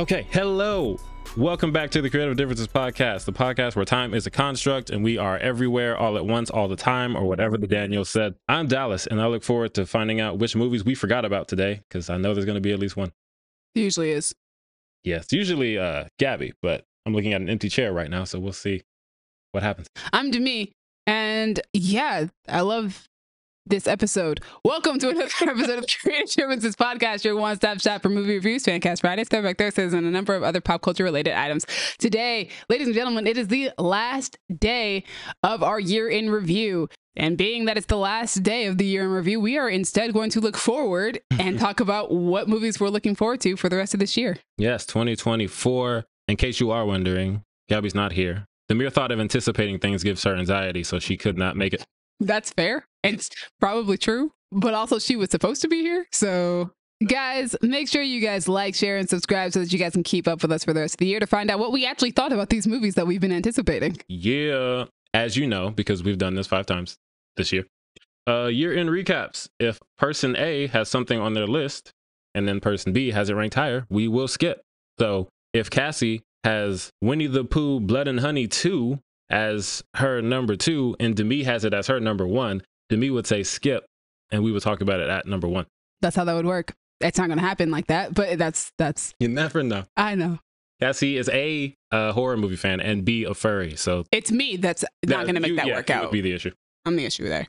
Okay, hello. Welcome back to the Creative Differences Podcast, the podcast where time is a construct and we are everywhere all at once all the time, or whatever the Daniels said. I'm Dallas, and I look forward to finding out which movies we forgot about today, because I know there's going to be at least one. It usually is. Yes, yeah, usually Gabby, but I'm looking at an empty chair right now, so we'll see what happens. I'm Demi, and yeah, I love this episode. Welcome to another episode of Creative Differences Podcast, your one-stop shop for movie reviews, Fancast Fridays, Throwback Thursdays, and a number of other pop culture-related items. Today, ladies and gentlemen, it is the last day of our year in review. And being that it's the last day of the year in review, we are instead going to look forward and talk about what movies we're looking forward to for the rest of this year. Yes, 2024. In case you are wondering, Gabby's not here. The mere thought of anticipating things gives her anxiety, so she could not make it. That's fair. It's probably true, but also she was supposed to be here. So guys, make sure you guys like, share, and subscribe so that you guys can keep up with us for the rest of the year to find out what we actually thought about these movies that we've been anticipating. Yeah. As you know, because we've done this 5 times this year, year-end recaps. If person A has something on their list and then person B has it ranked higher, we will skip. So if Cassie has Winnie the Pooh Blood and Honey 2 as her number 2 and Demi has it as her number 1, Demi would say skip, and we would talk about it at number 1. That's how that would work. It's not going to happen like that, but that's... You never know. I know. Cassie is A, a horror movie fan, and B, a furry, so... It's me that's not going to make that work out. Would be the issue. I'm the issue there.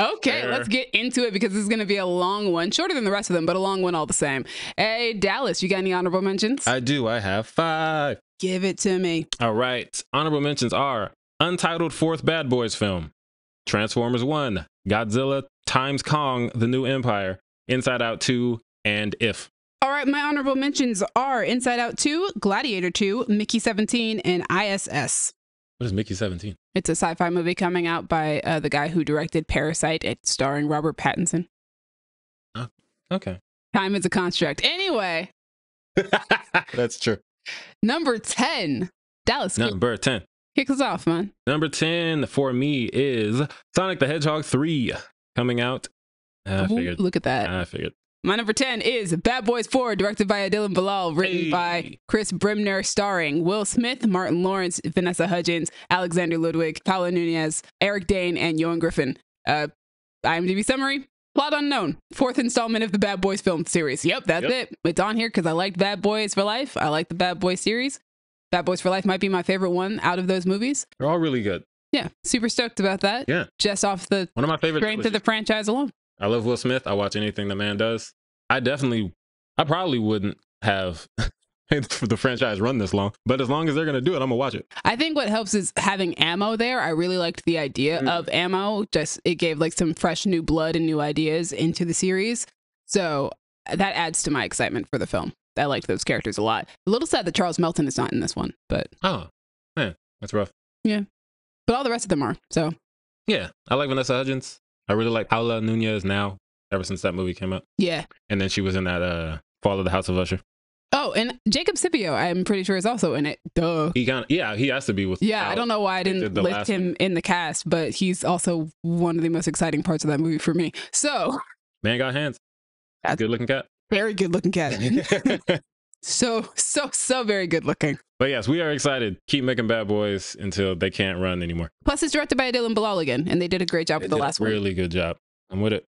Okay, let's get into it, because this is going to be a long one. Shorter than the rest of them, but a long one all the same. Hey, Dallas, you got any honorable mentions? I do. I have 5. Give it to me. All right. Honorable mentions are Untitled 4th Bad Boys film, Transformers 1, Godzilla times Kong, The New Empire, Inside Out 2, and If. All right, my honorable mentions are Inside Out 2, Gladiator 2, Mickey 17, and ISS. What is Mickey 17? It's a sci-fi movie coming out by the guy who directed Parasite. It's starring Robert Pattinson. Oh, okay. Time is a construct. Anyway. That's true. Number 10. Dallas. Number 10. Kick us off, man. Number 10 for me is Sonic the Hedgehog 3, coming out. I figured. Look at that. I figured. My number 10 is Bad Boys 4, directed by Adil and Bilal, written by Chris Bremner, starring Will Smith, Martin Lawrence, Vanessa Hudgens, Alexander Ludwig, Paola Núñez, Eric Dane, and Ewan Griffin. IMDb summary, plot unknown. 4th installment of the Bad Boys film series. Yep, that's it. It's on here because I liked Bad Boys for Life. I like the Bad Boys series. Bad Boys for Life might be my favorite one out of those movies. They're all really good. Yeah, super stoked about that. Yeah. Just off the one of my favorite strength of the franchise alone. I love Will Smith. I watch anything the man does. I probably wouldn't have the franchise run this long, but as long as they're going to do it, I'm going to watch it. I think what helps is having ammo there. I really liked the idea of ammo. Just it gave like some fresh new blood and new ideas into the series. So that adds to my excitement for the film. I liked those characters a lot. A little sad that Charles Melton is not in this one, but oh man, that's rough. Yeah, but all the rest of them are. So yeah, I like Vanessa Hudgens. I really like Paola Núñez now, ever since that movie came out. Yeah, and then she was in that Fall of the House of Usher. Oh, and Jacob Scipio, I'm pretty sure, is also in it. Duh. He has to be with. Yeah, I don't know why I didn't list him in the cast, but he's also one of the most exciting parts of that movie for me. So man got hands. That's good looking cat. Very good looking cat. so very good looking. But yes, we are excited. Keep making Bad Boys until they can't run anymore. Plus, it's directed by Adil and Bilal again, and they did a great job with the last one. Really good job. I'm with it.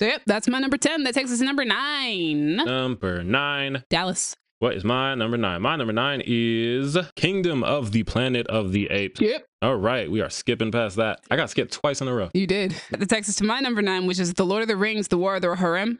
So yep, that's my number 10. That takes us to number 9. Number 9. Dallas. What is my number 9? My number 9 is Kingdom of the Planet of the Apes. Yep. All right. We are skipping past that. I got skipped twice in a row. You did. That takes us to my number 9, which is The Lord of the Rings, The War of the Harem.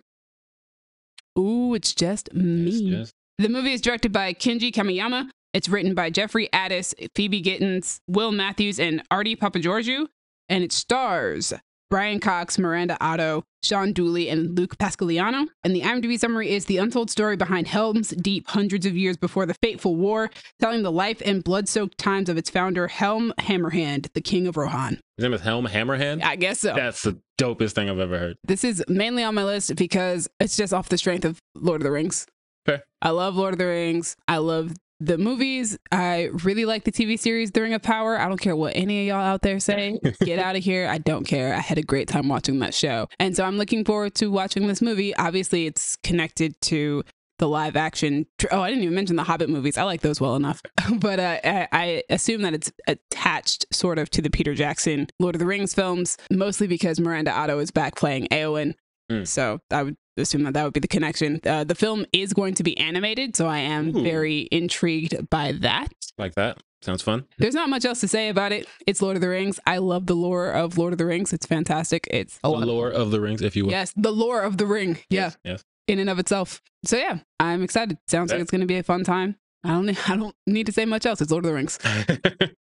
Ooh, it's just me. The movie is directed by Kenji Kamiyama. It's written by Jeffrey Addis, Phoebe Gittins, Will Matthews, and Artie Papageorgiou. And it stars Brian Cox, Miranda Otto, Sean Dooley, and Luke Pasquiliano. And the IMDb summary is the untold story behind Helm's Deep, hundreds of years before the fateful war, telling the life and blood-soaked times of its founder, Helm Hammerhand, the King of Rohan. His name is Helm Hammerhand? I guess so. That's the dopest thing I've ever heard. This is mainly on my list because it's just off the strength of Lord of the Rings. Fair. I love Lord of the Rings. I love the movies. I really like the TV series The Ring of Power. I don't care what any of y'all out there say. Get out of here. I don't care. I had a great time watching that show. And so I'm looking forward to watching this movie. Obviously, it's connected to the live action. Oh, I didn't even mention the Hobbit movies. I like those well enough. But I assume that it's attached sort of to the Peter Jackson Lord of the Rings films, mostly because Miranda Otto is back playing Eowyn. Mm. So I would assume that that would be the connection. The film is going to be animated, so I am very intrigued by that. Like that. Sounds fun. There's not much else to say about it. It's Lord of the Rings. I love the lore of Lord of the Rings. It's fantastic. It's a lot. The lore of the rings, if you will. Yes, the lore of the ring. Yeah. Yes. In and of itself. So yeah, I'm excited. Sounds like it's going to be a fun time. I don't need to say much else. It's Lord of the Rings.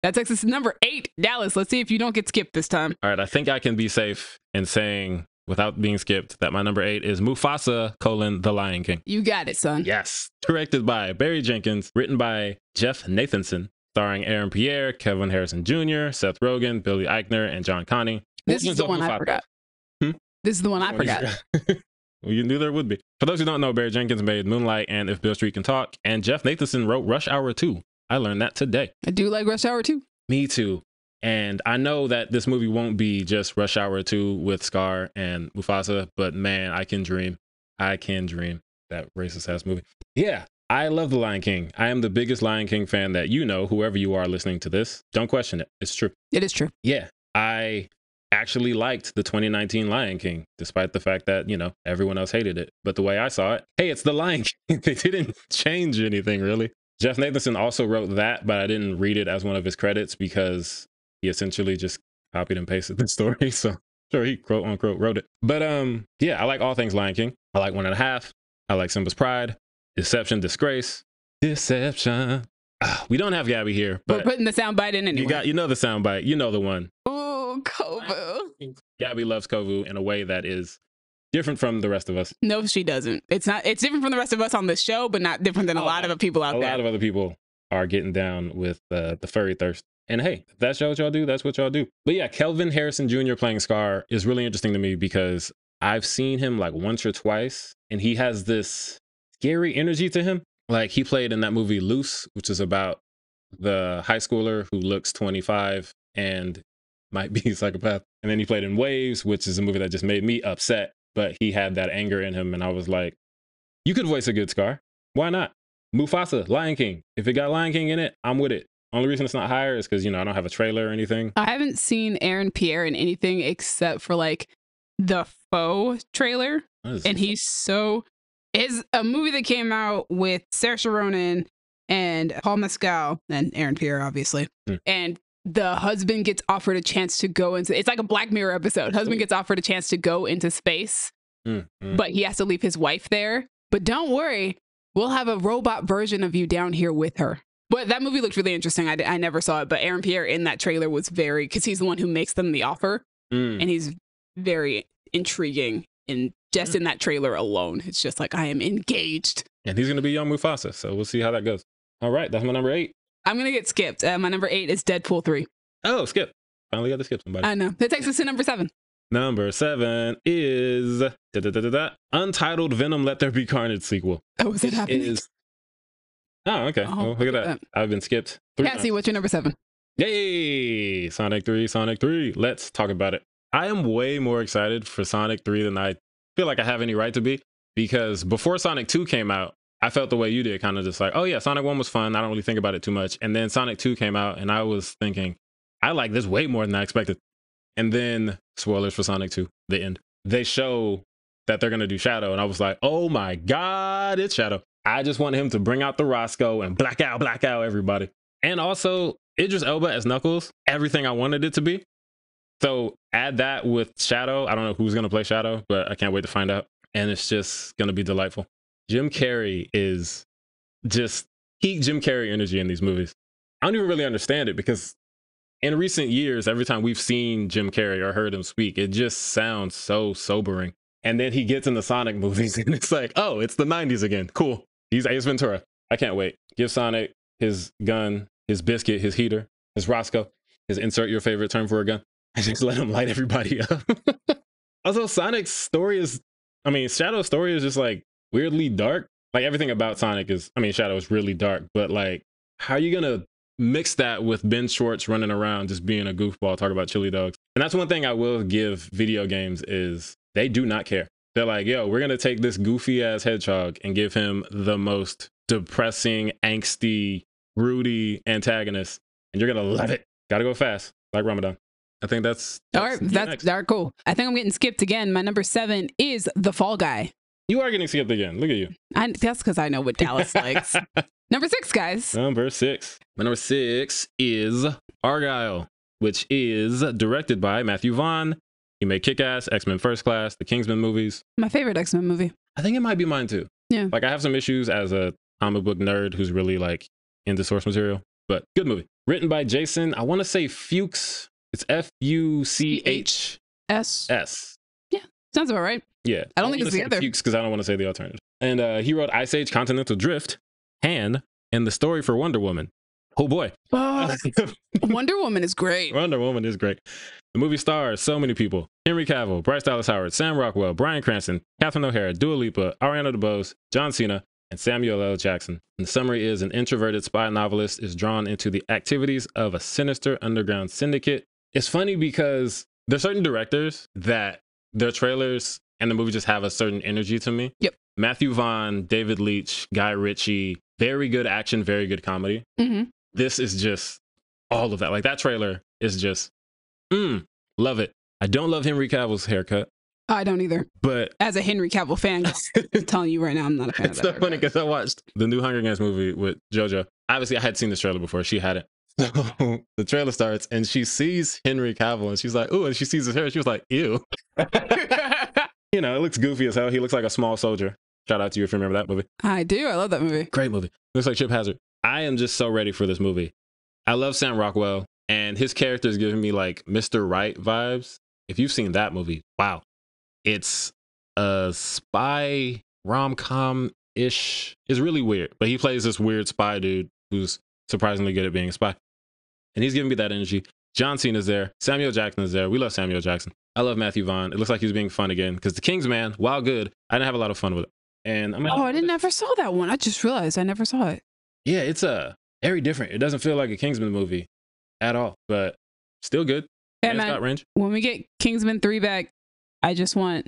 That takes us to number 8, Dallas. Let's see if you don't get skipped this time. All right, I think I can be safe in saying, without being skipped, that my number 8 is Mufasa: The Lion King. You got it, son. Yes. Directed by Barry Jenkins, written by Jeff Nathanson. Starring Aaron Pierre, Kevin Harrison Jr., Seth Rogen, Billy Eichner, and John Connie. This is the one I forgot. This is the one I forgot. Well, you knew there would be. For those who don't know, Barry Jenkins made Moonlight and If Beale Street Can Talk, and Jeff Nathanson wrote Rush Hour 2. I learned that today. I do like Rush Hour 2. Me too. And I know that this movie won't be just Rush Hour 2 with Scar and Mufasa, but man, I can dream. I can dream. That racist-ass movie. Yeah. I love The Lion King. I am the biggest Lion King fan that you know, whoever you are listening to this. Don't question it. It's true. It is true. Yeah. I actually liked the 2019 Lion King, despite the fact that, you know, everyone else hated it. But the way I saw it, hey, it's The Lion King. They didn't change anything, really. Jeff Nathanson also wrote that, but I didn't read it as one of his credits because he essentially just copied and pasted the story. So sure, he quote unquote wrote it. But yeah, I like all things Lion King. I like 1.5. I like Simba's Pride. Deception, Disgrace, Deception. We don't have Gabby here, but we're putting the soundbite in anyway. You know the soundbite. You know the one. Oh, Kovu. Gabby loves Kovu in a way that is different from the rest of us. No, she doesn't. It's different from the rest of us on the show, but not different than a lot of people out there. A lot of other people are getting down with the furry thirst. And hey, if that's what y'all do, that's what y'all do. But yeah, Kelvin Harrison Jr. playing Scar is really interesting to me because I've seen him like once or twice, and he has this scary energy to him. Like, he played in that movie Loose, which is about the high schooler who looks 25 and might be a psychopath. And then he played in Waves, which is a movie that just made me upset, but he had that anger in him, and I was like, you could voice a good Scar. Why not? Mufasa, Lion King. If it got Lion King in it, I'm with it. Only reason it's not higher is because, you know, I don't have a trailer or anything. I haven't seen Aaron Pierre in anything except for like the Faux trailer, and he's so... It's a movie that came out with Saoirse Ronan and Paul Mescal and Aaron Pierre, obviously. Mm. And the husband gets offered a chance to go into... It's like a Black Mirror episode. Husband gets offered a chance to go into space, but he has to leave his wife there. But don't worry, we'll have a robot version of you down here with her. But that movie looked really interesting. I never saw it, but Aaron Pierre in that trailer was very... Because he's the one who makes them the offer, and he's very intriguing in... Just in that trailer alone, it's just like, I am engaged. And he's going to be young Mufasa, so we'll see how that goes. All right, that's my number 8. I'm going to get skipped. My number 8 is Deadpool 3. Oh, skip. Finally got to skip somebody. I know. That takes us to number 7. Number 7 is Untitled Venom: Let There Be Carnage sequel. Oh, is it happening? It is... Oh, okay. Oh, well, look at that. I've been skipped 3 times. Cassie, what's your number 7? Yay! Sonic 3. Let's talk about it. I am way more excited for Sonic 3 than I feel like I have any right to be, because before Sonic 2 came out, I felt the way you did, kind of just like, oh yeah, Sonic 1 was fun, I don't really think about it too much. And then Sonic 2 came out, and I was thinking, I like this way more than I expected. And then, spoilers for Sonic 2, the end, they show that they're gonna do Shadow, and I was like, oh my god, it's Shadow. I just want him to bring out the Roscoe and black out everybody. And also Idris Elba as Knuckles, everything I wanted it to be. So add that with Shadow. I don't know who's going to play Shadow, but I can't wait to find out. And it's just going to be delightful. Jim Carrey is just peak Jim Carrey energy in these movies. I don't even really understand it, because in recent years, every time we've seen Jim Carrey or heard him speak, it just sounds so sobering. And then he gets in the Sonic movies and it's like, oh, it's the 90s again. Cool. He's Ace Ventura. I can't wait. Give Sonic his gun, his biscuit, his heater, his Roscoe, his insert your favorite term for a gun. I just let him light everybody up. Also, Sonic's story is, I mean, Shadow's story is just like weirdly dark. Like everything about Sonic is, I mean, Shadow is really dark, but like, how are you going to mix that with Ben Schwartz running around, just being a goofball, talking about chili dogs? And that's one thing I will give video games is they do not care. They're like, yo, we're going to take this goofy ass hedgehog and give him the most depressing, angsty, broody antagonist. And you're going to love it. Got to go fast. Like Ramadan. I think that's all right. That's all right, cool. I think I'm getting skipped again. My number 7 is The Fall Guy. You are getting skipped again. Look at you. That's because I know what Dallas likes. Number 6, guys. Number 6. My number 6 is Argyle, which is directed by Matthew Vaughn. He made Kick-Ass, X-Men First Class, the Kingsman movies. My favorite X-Men movie. I think it might be mine too. Yeah. Like I have some issues as a comic book nerd who's really like into source material, but good movie. Written by Jason, I want to say Fuchs. It's Fuchs. Yeah, sounds about right. Yeah. I don't think it's the other. Fuchs, because I don't want to say the alternative. And he wrote Ice Age, Continental Drift, Han, and the story for Wonder Woman. Oh boy. Oh, Wonder Woman is great. Wonder Woman is great. The movie stars so many people. Henry Cavill, Bryce Dallas Howard, Sam Rockwell, Bryan Cranston, Catherine O'Hara, Dua Lipa, Ariana DeBose, John Cena, and Samuel L. Jackson. And the summary is an introverted spy novelist is drawn into the activities of a sinister underground syndicate. It's funny because there's certain directors that their trailers and the movie just have a certain energy to me. Yep. Matthew Vaughn, David Leitch, Guy Ritchie, very good action, very good comedy. Mm-hmm. This is just all of that. Like that trailer is just, love it. I don't love Henry Cavill's haircut. I don't either. But as a Henry Cavill fan, I'm telling you right now, I'm not a fan of that. It's so funny because I watched the new Hunger Games movie with JoJo. Obviously, I had seen this trailer before. She hadn't. So the trailer starts and she sees Henry Cavill and she's like, ooh, and she sees his hair. She was like, ew. You know, it looks goofy as hell. He looks like a small soldier. Shout out to you if you remember that movie. I do. I love that movie. Great movie. Looks like Chip Hazard. I am just so ready for this movie. I love Sam Rockwell and his character is giving me like Mr. Right vibes. If you've seen that movie, wow. It's a spy rom-com-ish. It's really weird, but he plays this weird spy dude who's surprisingly good at being a spy. And he's giving me that energy. John Cena's there. Samuel Jackson is there. We love Samuel Jackson. I love Matthew Vaughn. It looks like he's being fun again because The Kingsman, while good, I didn't have a lot of fun with it. And I never saw that one. I just realized I never saw it. Yeah, it's very different. It doesn't feel like a Kingsman movie at all, but still good. Yeah, and man, it's got range. When we get Kingsman 3 back, I just want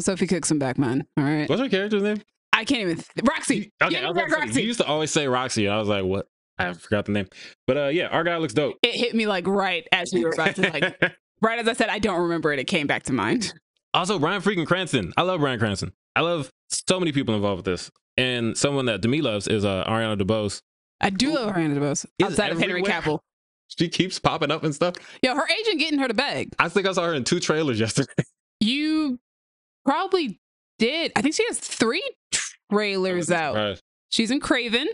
Sophie Cookson back, man. All right. What's her character's name? I can't even. Roxy. Okay, Roxy. You used to always say Roxy, and I was like, what? I forgot the name, but yeah, our guy looks dope. It hit me like right as we were about to right as I said, I don't remember it. It came back to mind. Also, Bryan freaking Cranston. I love Bryan Cranston. I love so many people involved with this, and someone that Demi loves is Ariana DeBose. I do love Ariana DeBose. Outside of Henry Cavill, she keeps popping up and stuff. Yo, her agent getting her to beg. I think I saw her in 2 trailers yesterday. You probably did. I think she has 3 trailers out. Surprised. She's in Craven.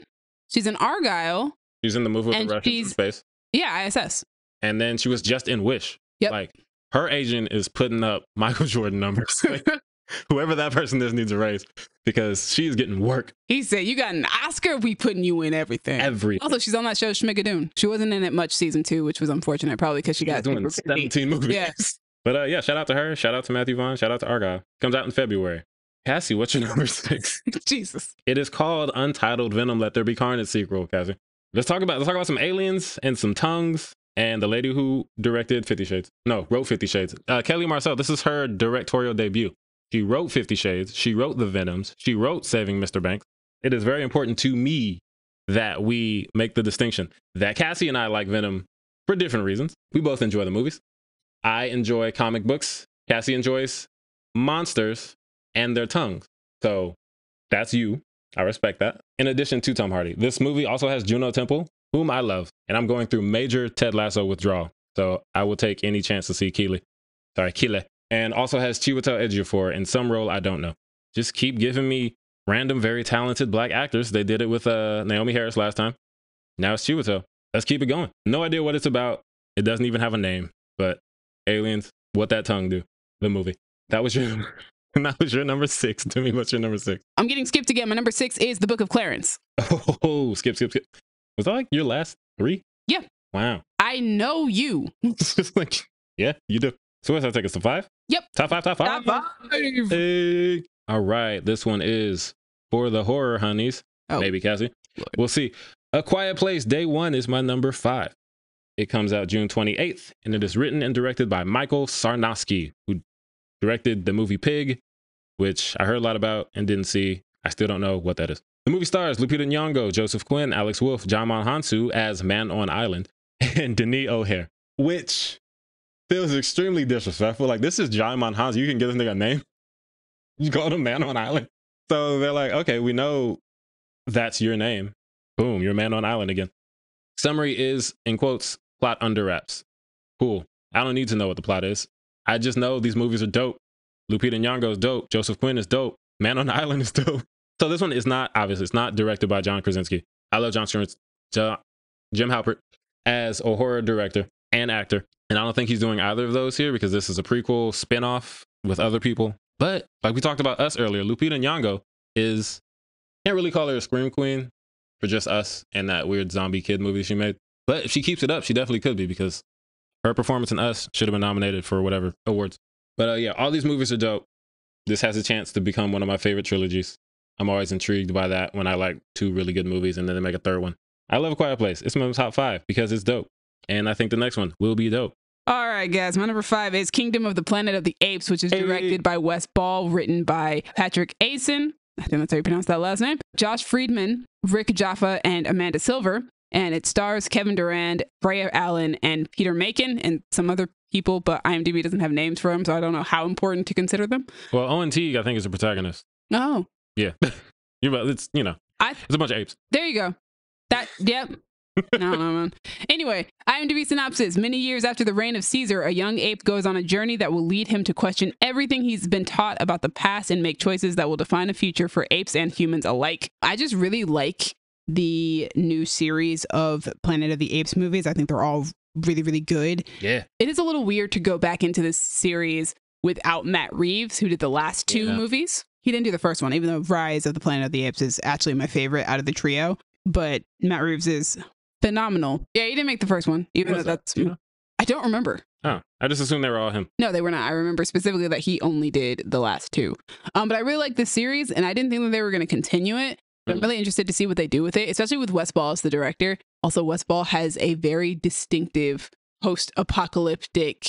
She's in Argyle. She's in the movie with the Russians in space. Yeah, ISS. And then she was just in Wish. Yep. Like her agent is putting up Michael Jordan numbers. Like, whoever that person is needs a raise because she's getting work. He said, "You got an Oscar. We putting you in everything." Everything. Also, she's on that show Schmigadoon. She wasn't in it much season 2, which was unfortunate, probably because she got doing 17 movies. Yes. But yeah, shout out to her. Shout out to Matthew Vaughn. Shout out to Argyle. Comes out in February. Cassie, what's your number 6? Jesus. It is called Untitled Venom: Let There Be Carnage sequel, Cassie. Let's talk about some aliens and some tongues and the lady who wrote 50 Shades. Kelly Marcel, this is her directorial debut. She wrote 50 Shades. She wrote The Venoms. She wrote Saving Mr. Banks. It is very important to me that we make the distinction that Cassie and I like Venom for different reasons. We both enjoy the movies. I enjoy comic books. Cassie enjoys monsters and their tongues. So that's you. I respect that. In addition to Tom Hardy, this movie also has Juno Temple, whom I love, and I'm going through major Ted Lasso withdrawal, so I will take any chance to see Keeley. Sorry, Keeley. And also has Chiwetel Ejiofor in some role I don't know. Just keep giving me random, very talented black actors. They did it with Naomi Harris last time. Now it's Chiwetel. Let's keep it going. No idea what it's about. It doesn't even have a name, but aliens, what that tongue do. The movie. That was your... And that was your number 6. Tell me, what's your number 6? I'm getting skipped again. My number 6 is The Book of Clarence. Oh, skip. Was that like your last 3? Yeah. Wow. I know you. It's just like, yeah, you do. So what's that take us to 5? Yep. Top 5. Top 5. Hey. All right. This one is for the horror honeys. Oh. Maybe Cassie. Lord. We'll see. A Quiet Place Day One is my number 5. It comes out June 28th, and it is written and directed by Michael Sarnowski, who directed the movie Pig, which I heard a lot about and didn't see. I still don't know what that is. The movie stars Lupita Nyong'o, Joseph Quinn, Alex Wolff, Jamon Hansu as Man on Island, and Denis O'Hare, which feels extremely disrespectful. Like, this is Jamon Hansu. You can give this nigga a name. You call him Man on Island. So they're like, okay, we know that's your name. Boom, you're Man on Island again. Summary is, in quotes, plot under wraps. Cool. I don't need to know what the plot is. I just know these movies are dope. Lupita Nyong'o is dope. Joseph Quinn is dope. Man on Island is dope. So this one is not, obviously, it's not directed by John Krasinski. I love Jim Halpert as a horror director and actor. And I don't think he's doing either of those here because this is a prequel spinoff with other people. But like we talked about us earlier, Lupita Nyong'o is, can't really call her a scream queen for just Us and that weird zombie kid movie she made. But if she keeps it up, she definitely could be, because her performance in Us should have been nominated for whatever awards. But yeah, all these movies are dope. This has a chance to become one of my favorite trilogies. I'm always intrigued by that when I like two really good movies and then they make a third one. I love A Quiet Place. It's my top 5 because it's dope. And I think the next one will be dope. All right, guys. My number 5 is Kingdom of the Planet of the Apes, which is directed by Wes Ball, written by Patrick Eisen. I think that's how you pronounce that last name. Josh Friedman, Rick Jaffa, and Amanda Silver. And it stars Kevin Durand, Brea Allen, and Peter Makin, and some other people, but IMDb doesn't have names for them, so I don't know how important to consider them. Well, Owen Teague, I think, is the protagonist. Oh. Yeah. It's, you know, it's a bunch of apes. There you go. That, yep. I don't know, man. Anyway, IMDb synopsis. Many years after the reign of Caesar, a young ape goes on a journey that will lead him to question everything he's been taught about the past and make choices that will define a future for apes and humans alike. I just really like the new series of Planet of the Apes movies. I think they're all really, really good. Yeah. It is a little weird to go back into this series without Matt Reeves, who did the last two movies. He didn't do the first one, even though Rise of the Planet of the Apes is actually my favorite out of the trio. But Matt Reeves is phenomenal. Yeah, he didn't make the first one, even though that's... You know? I don't remember. Oh, I just assumed they were all him. No, they were not. I remember specifically that he only did the last two. But I really like this series, and I didn't think that they were going to continue it. But I'm really interested to see what they do with it, especially with Wes Ball as the director. Also, Wes Ball has a very distinctive post-apocalyptic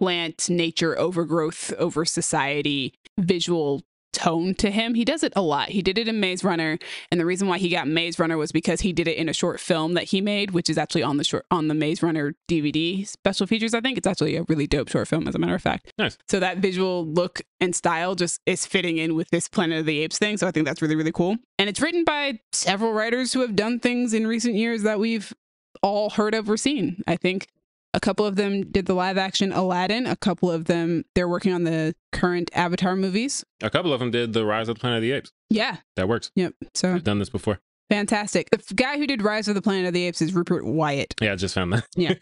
plant, nature, overgrowth, over society, visual tone to him. He does it a lot. He did it in Maze Runner, and the reason why he got Maze Runner was because he did it in a short film that he made, which is actually on the Maze Runner DVD special features. I think it's actually a really dope short film, as a matter of fact. Nice. So that visual look and style just is fitting in with this Planet of the Apes thing, so I think that's really, really cool. And it's written by several writers who have done things in recent years that we've all heard of or seen. I think a couple of them did the live action Aladdin. A couple of them, they're working on the current Avatar movies. A couple of them did the Rise of the Planet of the Apes. Yeah. That works. Yep. So I've done this before. Fantastic. The guy who did Rise of the Planet of the Apes is Rupert Wyatt. Yeah, I just found that. Yeah.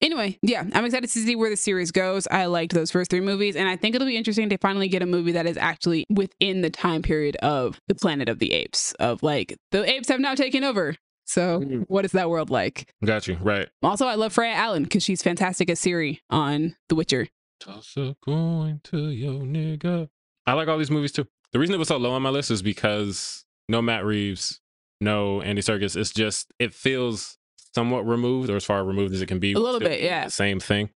Anyway, yeah, I'm excited to see where the series goes. I liked those first 3 movies, and I think it'll be interesting to finally get a movie that is actually within the time period of the Planet of the Apes, of like, the apes have now taken over. So what is that world like? Got you. Right. Also, I love Freya Allen because she's fantastic as Ciri on The Witcher. Toss a coin to your nigga. I like all these movies too. The reason it was so low on my list is because no Matt Reeves, no Andy Serkis. It's just, it feels somewhat removed, or as far removed as it can be. A little bit, yeah. Same thing.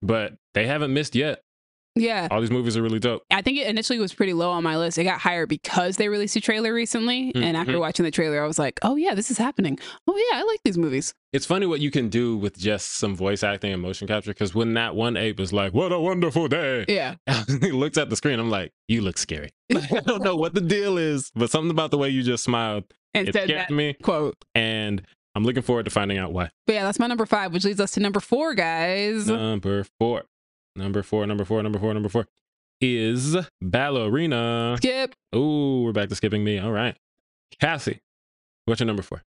But they haven't missed yet. Yeah. All these movies are really dope. I think it initially was pretty low on my list. It got higher because they released a trailer recently. Mm-hmm. And after watching the trailer, I was like, oh yeah, this is happening. Oh yeah, I like these movies. It's funny what you can do with just some voice acting and motion capture. Because when that one ape is like, what a wonderful day. Yeah. He looks at the screen. I'm like, you look scary. I don't know what the deal is, but something about the way you just smiled. And it said that me. Quote. And I'm looking forward to finding out why. But yeah, that's my number 5, which leads us to number 4, guys. Number four is Ballerina. Skip. Oh, we're back to skipping me. All right. Cassie, what's your number 4?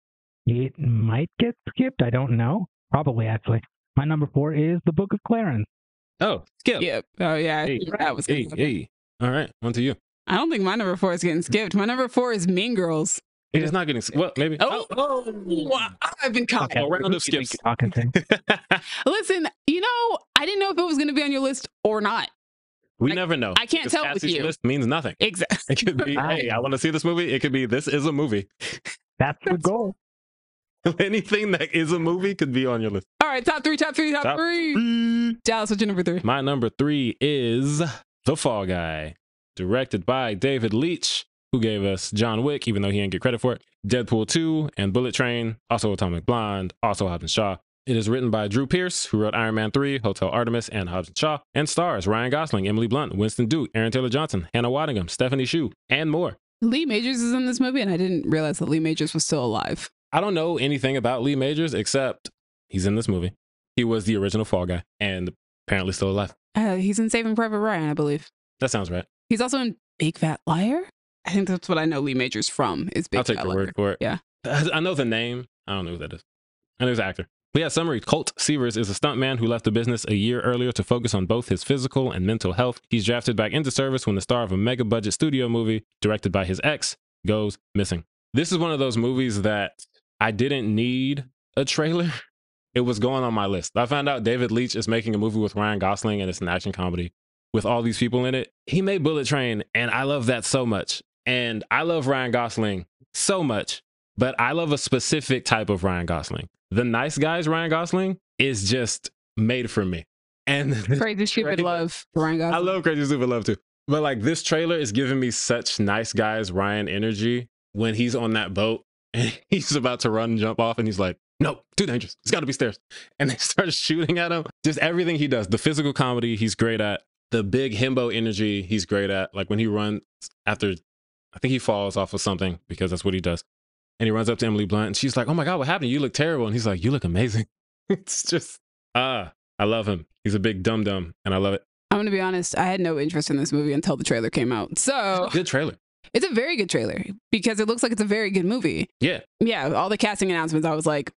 It might get skipped. I don't know. Probably, actually. My number 4 is The Book of Clarence. Oh, skip. Yep. Oh, yeah. That was good. All right. On to you. I don't think my number 4 is getting skipped. My number 4 is Mean Girls. It is not getting skipped. Well, maybe. Oh, I've been caught. Okay. A round of skips. Listen, you know, I didn't know if it was going to be on your list or not. We never know. I can't tell with you. List means nothing. Exactly. It could be, hey, I want to see this movie. It could be, this is a movie. That's the goal. Anything that is a movie could be on your list. All right, top three. Dallas, what's your number 3? My number 3 is The Fall Guy. directed by David Leitch, who gave us John Wick, even though he didn't get credit for it, Deadpool 2 and Bullet Train, also Atomic Blonde, also Hobbs and Shaw. It is written by Drew Pearce, who wrote Iron Man 3, Hotel Artemis, and Hobbs and Shaw, and stars Ryan Gosling, Emily Blunt, Winston Duke, Aaron Taylor-Johnson, Hannah Waddingham, Stephanie Hsu, and more. Lee Majors is in this movie, and I didn't realize that Lee Majors was still alive. I don't know anything about Lee Majors, except he's in this movie. He was the original Fall Guy, and apparently still alive. He's in Saving Private Ryan, I believe. That sounds right. He's also in Big Fat Liar. I think that's what I know Lee Majors from, is Big Fat Liar. I'll take your word for it. Yeah. I know the name. I don't know who that is. I know he's an actor. But yeah, summary. Colt Seavers is a stuntman who left the business a year earlier to focus on both his physical and mental health. He's drafted back into service when the star of a mega-budget studio movie directed by his ex goes missing. This is one of those movies that I didn't need a trailer. It was going on my list. I found out David Leitch is making a movie with Ryan Gosling, and it's an action comedy with all these people in it. He made Bullet Train, and I love that so much. And I love Ryan Gosling so much, but I love a specific type of Ryan Gosling. The nice guy's Ryan Gosling is just made for me. And Crazy Stupid Love, Ryan Gosling. I love Crazy Stupid Love too. But like, this trailer is giving me such nice guy's Ryan energy when he's on that boat and he's about to run and jump off, and he's like, nope, too dangerous. It's got to be stairs. And they start shooting at him. Just everything he does. The physical comedy he's great at. The big himbo energy he's great at. Like when he runs after, I think he falls off of something because that's what he does. And he runs up to Emily Blunt and she's like, oh my God, what happened? You look terrible. And he's like, you look amazing. It's just, I love him. He's a big dum-dum and I love it. I'm going to be honest. I had no interest in this movie until the trailer came out. So good trailer. It's a very good trailer because it looks like it's a very good movie. Yeah. Yeah. All the casting announcements, I was like,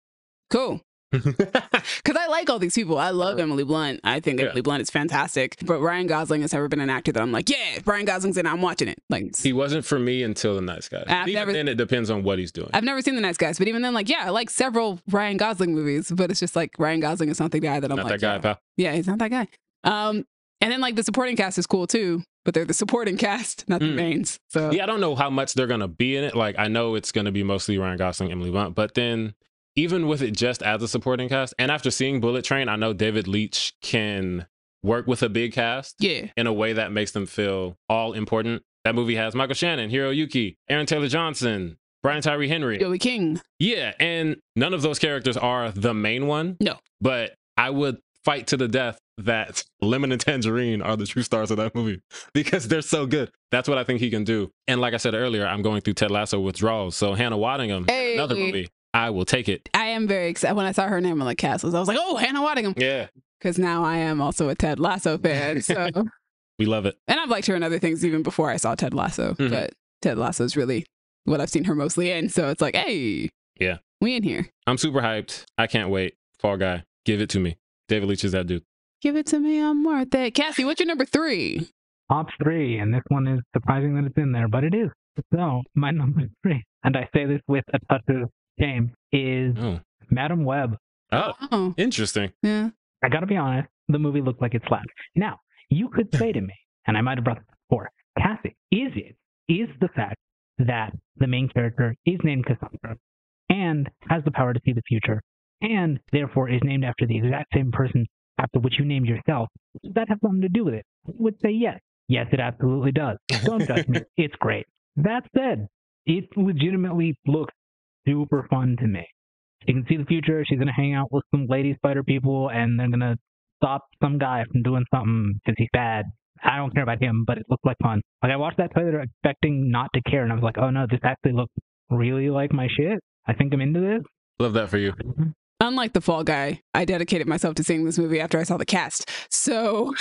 cool. Because I like all these people. I love Emily Blunt. I think Emily Blunt is fantastic. But Ryan Gosling has never been an actor that I'm like, yeah, Ryan Gosling's in it, I'm watching it. Like, he wasn't for me until The Nice Guys. Even then, it depends on what he's doing. I've never seen The Nice Guys, but even then, like, yeah, I like several Ryan Gosling movies, but it's just like Ryan Gosling is not the guy that I'm not like, that guy, yeah, pal. Yeah, he's not that guy. And then like the supporting cast is cool too, but they're the supporting cast, not the mains. So yeah, I don't know how much they're gonna be in it. Like I know it's gonna be mostly Ryan Gosling, Emily Blunt, but then, even with it just as a supporting cast, and after seeing Bullet Train, I know David Leitch can work with a big cast in a way that makes them feel all important. That movie has Michael Shannon, Hiro Yuki, Aaron Taylor-Johnson, Brian Tyree Henry, Joey King. Yeah, and none of those characters are the main one. No. But I would fight to the death that Lemon and Tangerine are the true stars of that movie because they're so good. That's what I think he can do. And like I said earlier, I'm going through Ted Lasso withdrawals. So Hannah Waddingham, another movie. I will take it. I am very excited. When I saw her name on the cast list, I was like, oh, Hannah Waddingham. Yeah. Because now I am also a Ted Lasso fan. So we love it. And I've liked her in other things even before I saw Ted Lasso. Mm-hmm. But Ted Lasso is really what I've seen her mostly in. So it's like, hey, yeah, we in here. I'm super hyped. I can't wait. Fall Guy. Give it to me. David Leitch is that dude. Give it to me. I'm worth it. Cassie, what's your number three? Top three. And this one is surprising that it's in there, but it is. So my number three. And I say this with a touch of game is Madam Web. Oh, interesting. Yeah. I gotta be honest, the movie looked like it slapped. Now, you could say to me, and I might have brought this before, Cassie, is the fact that the main character is named Cassandra and has the power to see the future and therefore is named after the exact same person after which you named yourself, does that have something to do with it? I would say yes. Yes, it absolutely does. Don't judge me. It's great. That said, it legitimately looks super fun to me. She can see the future. She's going to hang out with some lady spider people, and they're going to stop some guy from doing something because he's bad. I don't care about him, but it looked like fun. Like, I watched that trailer expecting not to care, and I was like, oh no, this actually looks really like my shit. I think I'm into this. Love that for you. Unlike the Fall Guy, I dedicated myself to seeing this movie after I saw the cast. So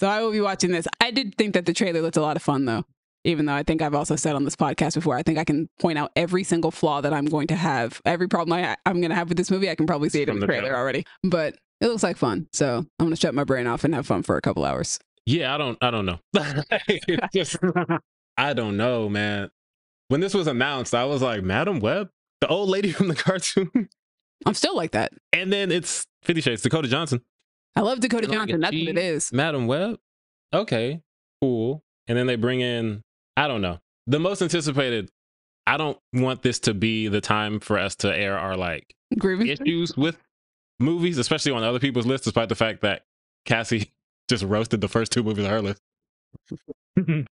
I will be watching this. I did think that the trailer looked a lot of fun, though. Even though I think I've also said on this podcast before, I think I can point out every single flaw that I'm going to have. Every problem I'm going to have with this movie, I can probably see it in the trailer already. But it looks like fun. So I'm going to shut my brain off and have fun for a couple hours. Yeah, I don't know. I don't know, man. When this was announced, I was like, Madam Web? The old lady from the cartoon? I'm still like that. And then it's 50 Shades, Dakota Johnson. I love Dakota Johnson. That's what it is. Madam Web? Okay, cool. And then they bring in, I don't know. The most anticipated, I don't want this to be the time for us to air our like grievances, issues with movies, especially on other people's lists, despite the fact that Cassie just roasted the first two movies on her list.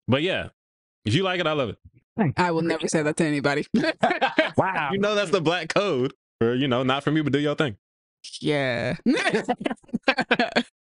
But yeah, if you like it, I love it. I will never say that to anybody. Wow. You know, that's the black code for, you know, not from you, but do your thing. Yeah.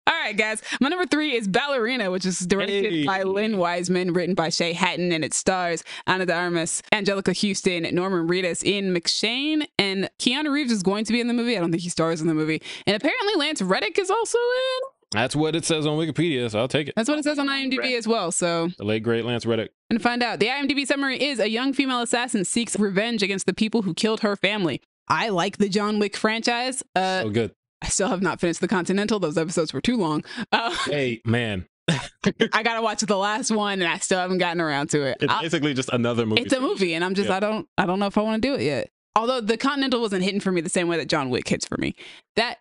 All right, guys. My number 3 is Ballerina, which is directed by Lynn Wiseman, written by Shay Hatton, and it stars Ana de Armas, Angelica Houston, Norman Reedus, Ian McShane, and Keanu Reeves is going to be in the movie. I don't think he stars in the movie. And apparently Lance Reddick is also in. That's what it says on Wikipedia, so I'll take it. That's what it says on IMDb as well, so... The late, great Lance Reddick. And find out. The IMDb summary is, a young female assassin seeks revenge against the people who killed her family. I like the John Wick franchise. So good. I still have not finished The Continental. Those episodes were too long. Hey, man. I gotta watch the last one, and I still haven't gotten around to it. It's basically just another movie. It's a movie, and I'm just, yeah. I don't know if I want to do it yet. Although The Continental wasn't hitting for me the same way that John Wick hits for me. That's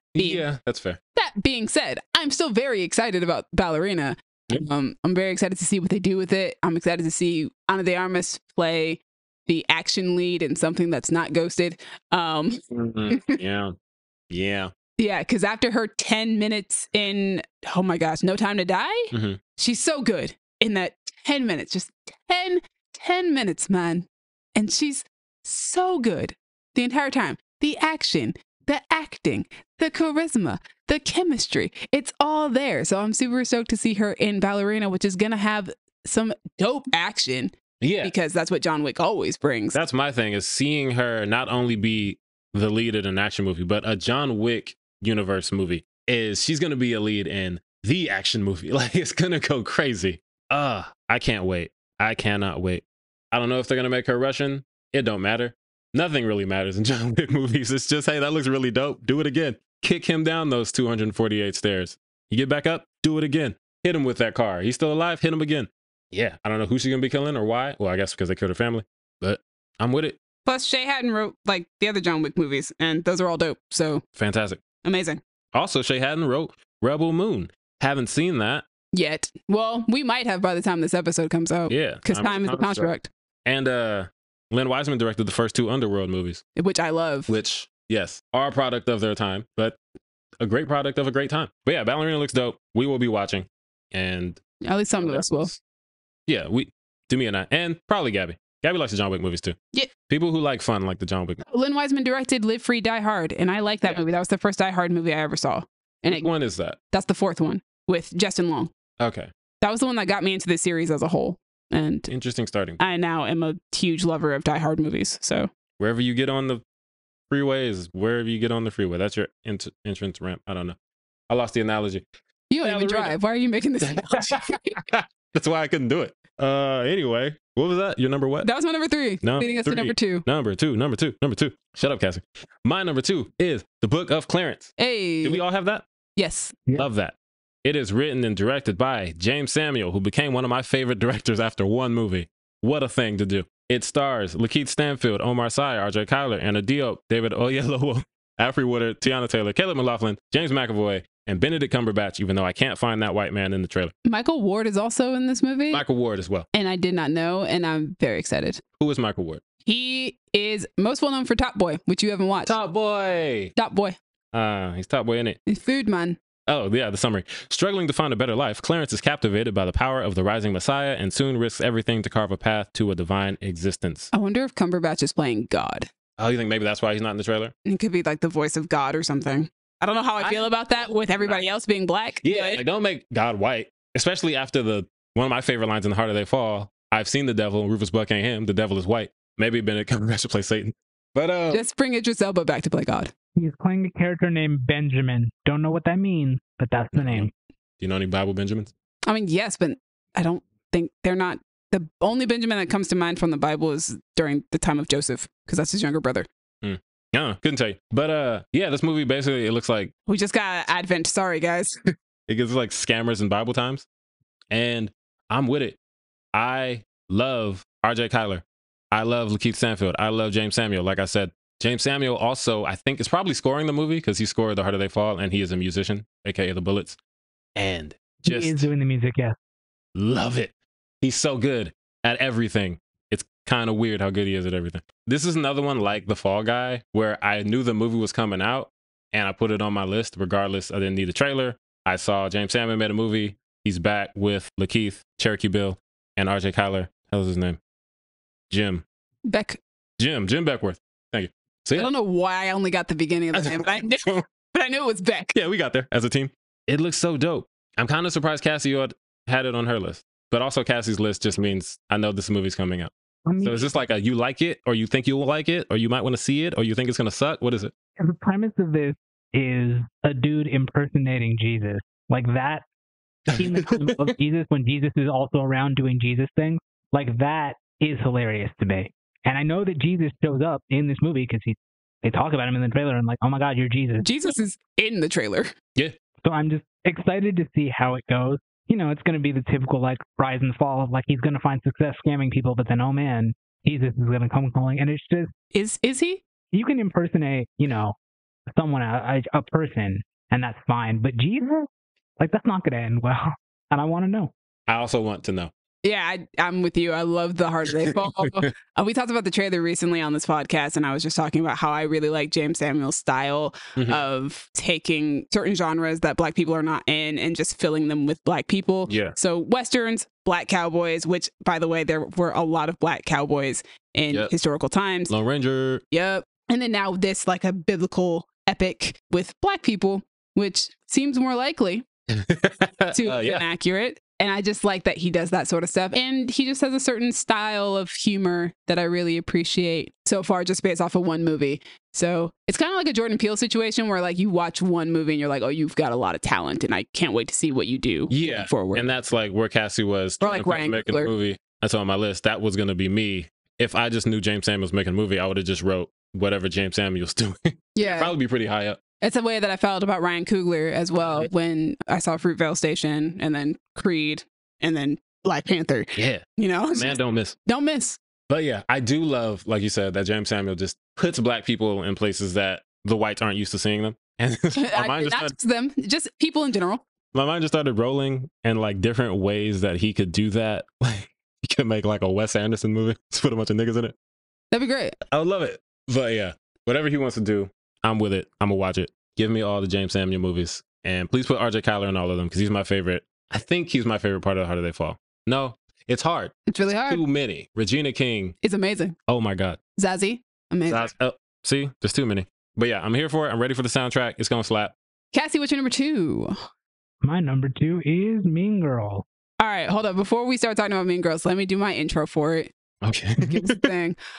fair. That being said, I'm still very excited about Ballerina. Yep. I'm very excited to see what they do with it. I'm excited to see Ana de Armas play the action lead in something that's not Ghosted. Yeah, because after her 10 minutes in, oh my gosh, No Time to Die, she's so good in that 10 minutes. Just 10 minutes, man. And she's so good the entire time. The action, the acting, the charisma, the chemistry, it's all there. So I'm super stoked to see her in Ballerina, which is going to have some dope action. Yeah. Because that's what John Wick always brings. That's my thing, is seeing her not only be the lead in an action movie, but a John Wick universe movie. Is she's going to be a lead in the action movie. Like, it's going to go crazy. I can't wait. I cannot wait. I don't know if they're going to make her Russian. It don't matter. Nothing really matters in John Wick movies. It's just, hey, that looks really dope. Do it again. Kick him down those 248 stairs. You get back up, do it again. Hit him with that car. He's still alive, hit him again. Yeah. I don't know who she's going to be killing or why. Well, I guess because they killed her family, but I'm with it. Plus, Shay Hatton wrote, like, the other John Wick movies, and those are all dope, so... Fantastic. Amazing. Also, Shay Hatton wrote Rebel Moon. Haven't seen that. Yet. Well, we might have by the time this episode comes out. Yeah. Because time is a construct. And Lynn Wiseman directed the first 2 Underworld movies. Which I love. Which, yes, are a product of their time, but a great product of a great time. But yeah, Ballerina looks dope. We will be watching. And... At least some of us will. Yeah, do me and I. And probably Gabby. Gabby likes the John Wick movies too. Yeah. People who like fun like the John Wick. Lynn Wiseman directed Live Free, Die Hard, and I like that movie. That was the first Die Hard movie I ever saw. And which one is that? That's the 4th one with Justin Long. Okay. That was the one that got me into the series as a whole. And interesting starting point. I now am a huge lover of Die Hard movies. So wherever you get on the freeway is wherever you get on the freeway. That's your entrance ramp. I don't know. I lost the analogy. You don't even drive. Why are you making this analogy? That's why I couldn't do it. Anyway, what was that? Your number what? That was my number 3. Leading us to number 2. Number two. Shut up, Cassie. My number 2 is The Book of Clarence. Hey. Do we all have that? Yes. Yeah. Love that. It is written and directed by James Samuel, who became one of my favorite directors after one movie. What a thing to do. It stars Lakeith Stanfield, Omar Sy, RJ Kyler, Anna Diop, David Oyelowo, Alfre Woodard, Tiana Taylor, Caleb McLaughlin, James McAvoy, and Benedict Cumberbatch, even though I can't find that white man in the trailer. Michael Ward is also in this movie. Michael Ward as well. And I did not know, and I'm very excited. Who is Michael Ward? He is most well known for Top Boy, which you haven't watched. Top Boy. He's Top Boy, innit? He's Food Man. Oh, yeah, the summary. Struggling to find a better life, Clarence is captivated by the power of the rising Messiah and soon risks everything to carve a path to a divine existence. I wonder if Cumberbatch is playing God. Oh, you think maybe that's why he's not in the trailer? It could be like the voice of God or something. I don't know how I feel about that with everybody else being black. Yeah, like, don't make God white, especially after one of my favorite lines in The Harder They Fall. I've seen the devil. Rufus Buck ain't him. The devil is white. Maybe Benedict Cumberbatch should play Satan. But just bring Idris Elba back to play God. He's playing a character named Benjamin. Don't know what that means, but that's the name. Do you know any Bible Benjamins? I mean, yes, but I don't think they're not. The only Benjamin that comes to mind from the Bible is during the time of Joseph, because that's his younger brother. No, couldn't tell you. But yeah, this movie basically, it looks like... We just got Advent. Sorry, guys. It gets like scammers in Bible times. And I'm with it. I love RJ Kyler. I love Lakeith Stanfield. I love James Samuel. Like I said, James Samuel also, I think, is probably scoring the movie because he scored The Harder They Fall and he is a musician, a.k.a. The Bullets. And just... He is doing the music, yeah. Love it. He's so good at everything. It's kind of weird how good he is at everything. This is another one like The Fall Guy, where I knew the movie was coming out and I put it on my list. Regardless, I didn't need a trailer. I saw James Samuel made a movie. He's back with Lakeith, Cherokee Bill, and RJ Kyler. How's his name? Jim Beckworth. Thank you. See, I don't know why I only got the beginning of the name, but I knew it was Beck. Yeah, we got there as a team. It looks so dope. I'm kind of surprised Cassie had it on her list, but also Cassie's list just means I know this movie's coming out. I mean, so it's just like you like it, or you think you'll like it, or you might want to see it, or you think it's going to suck. What is it? The premise of this is a dude impersonating Jesus. Like that scene of Jesus when Jesus is also around doing Jesus things. Like that is hilarious to me. And I know that Jesus shows up in this movie because they talk about him in the trailer. And like, oh my God, you're Jesus. Jesus is in the trailer. Yeah. So I'm just excited to see how it goes. You know, it's going to be the typical like rise and fall of like he's going to find success scamming people, but then oh man, Jesus is going to come calling, and it's just is he? You can impersonate, you know, someone a person, and that's fine, but Jesus, like that's not going to end well, and I want to know. I also want to know. Yeah, I'm with you. I love the harder they fall. We talked about the trailer recently on this podcast, and I was just talking about how I really like James Samuel's style of taking certain genres that Black people are not in and just filling them with Black people. Yeah. So Westerns, Black cowboys, which, by the way, there were a lot of Black cowboys in historical times. Lone Ranger. Yep. And then now this, like a biblical epic with Black people, which seems more likely to be accurate. And I just like that he does that sort of stuff. And he just has a certain style of humor that I really appreciate so far, just based off of one movie. So it's kind of like a Jordan Peele situation where like you watch one movie and you're like, oh, you've got a lot of talent and I can't wait to see what you do forward. And that's like where Cassie was. Or like Ryan making a movie. That's on my list. That was going to be me. If I just knew James Samuel's making a movie, I would have just wrote whatever James Samuel's doing. Yeah. Probably be pretty high up. It's a way that I felt about Ryan Coogler as well when I saw Fruitvale Station and then Creed and then Black Panther. Yeah. You know? Man, don't miss. Don't miss. But yeah, I do love, like you said, that James Samuel just puts Black people in places that the whites aren't used to seeing them. And just people in general. My mind just started rolling in like different ways that he could do that. Like he could make like a Wes Anderson movie. Just put a bunch of niggas in it. That'd be great. I would love it. But yeah, whatever he wants to do, I'm with it. I'm gonna watch it. Give me all the James Samuel movies, and please put RJ Kyler in all of them because he's my favorite. I think he's my favorite part of How Do They Fall. No, it's hard. It's really hard. Too many. Regina King is amazing. Oh my God. Zazie, amazing. See, there's too many. But yeah, I'm here for it. I'm ready for the soundtrack. It's gonna slap. Cassie, what's your number two? My number two is Mean Girls. All right, hold up. Before we start talking about Mean Girls, let me do my intro for it. Okay.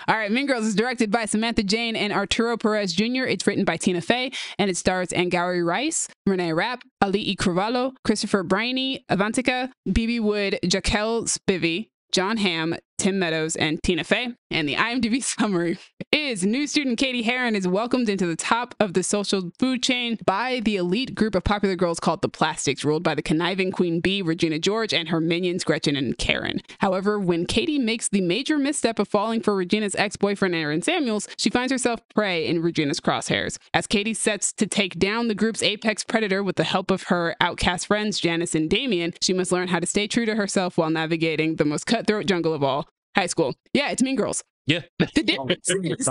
All right. Mean Girls is directed by Samantha Jane and Arturo Perez Jr. It's written by Tina Fey and it stars Angauri Rice, Renee Rapp, Ali'i Carvalho, Christopher Briney, Avantika, Bebe Wood, Jaquel Spivey, John Hamm, Tim Meadows, and Tina Fey. And the IMDb summary is new student Katie Heron is welcomed into the top of the social food chain by the elite group of popular girls called the Plastics, ruled by the conniving Queen Bee, Regina George, and her minions, Gretchen and Karen. However, when Katie makes the major misstep of falling for Regina's ex-boyfriend, Aaron Samuels, she finds herself prey in Regina's crosshairs. As Katie sets to take down the group's apex predator with the help of her outcast friends, Janice and Damien, she must learn how to stay true to herself while navigating the most cutthroat jungle of all, high school. Yeah, it's Mean Girls. Yeah. The difference is,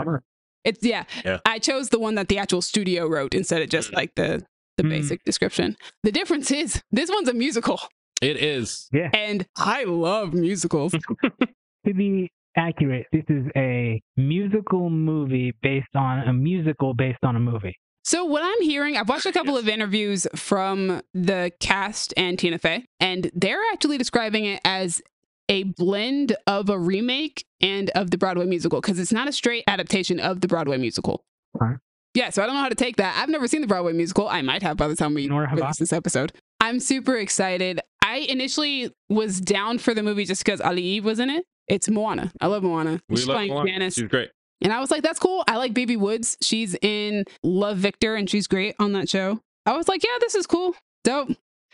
it's I chose the one that the actual studio wrote instead of just like the basic description. The difference is this one's a musical. It is. Yeah. And I love musicals. To be accurate, this is a musical movie based on a musical based on a movie. So what I'm hearing, I've watched a couple of interviews from the cast and Tina Fey, and they're actually describing it as a blend of a remake and of the Broadway musical, because it's not a straight adaptation of the Broadway musical. Right. Yeah, so I don't know how to take that. I've never seen the Broadway musical. I might have by the time we release this episode. I'm super excited. I initially was down for the movie just because Ali'i was in it. It's Moana. I love Moana. She's playing Janice. She's great. And I was like, that's cool. I like Bebe Woods. She's in Love, Victor, and she's great on that show. I was like, yeah, this is cool. Dope.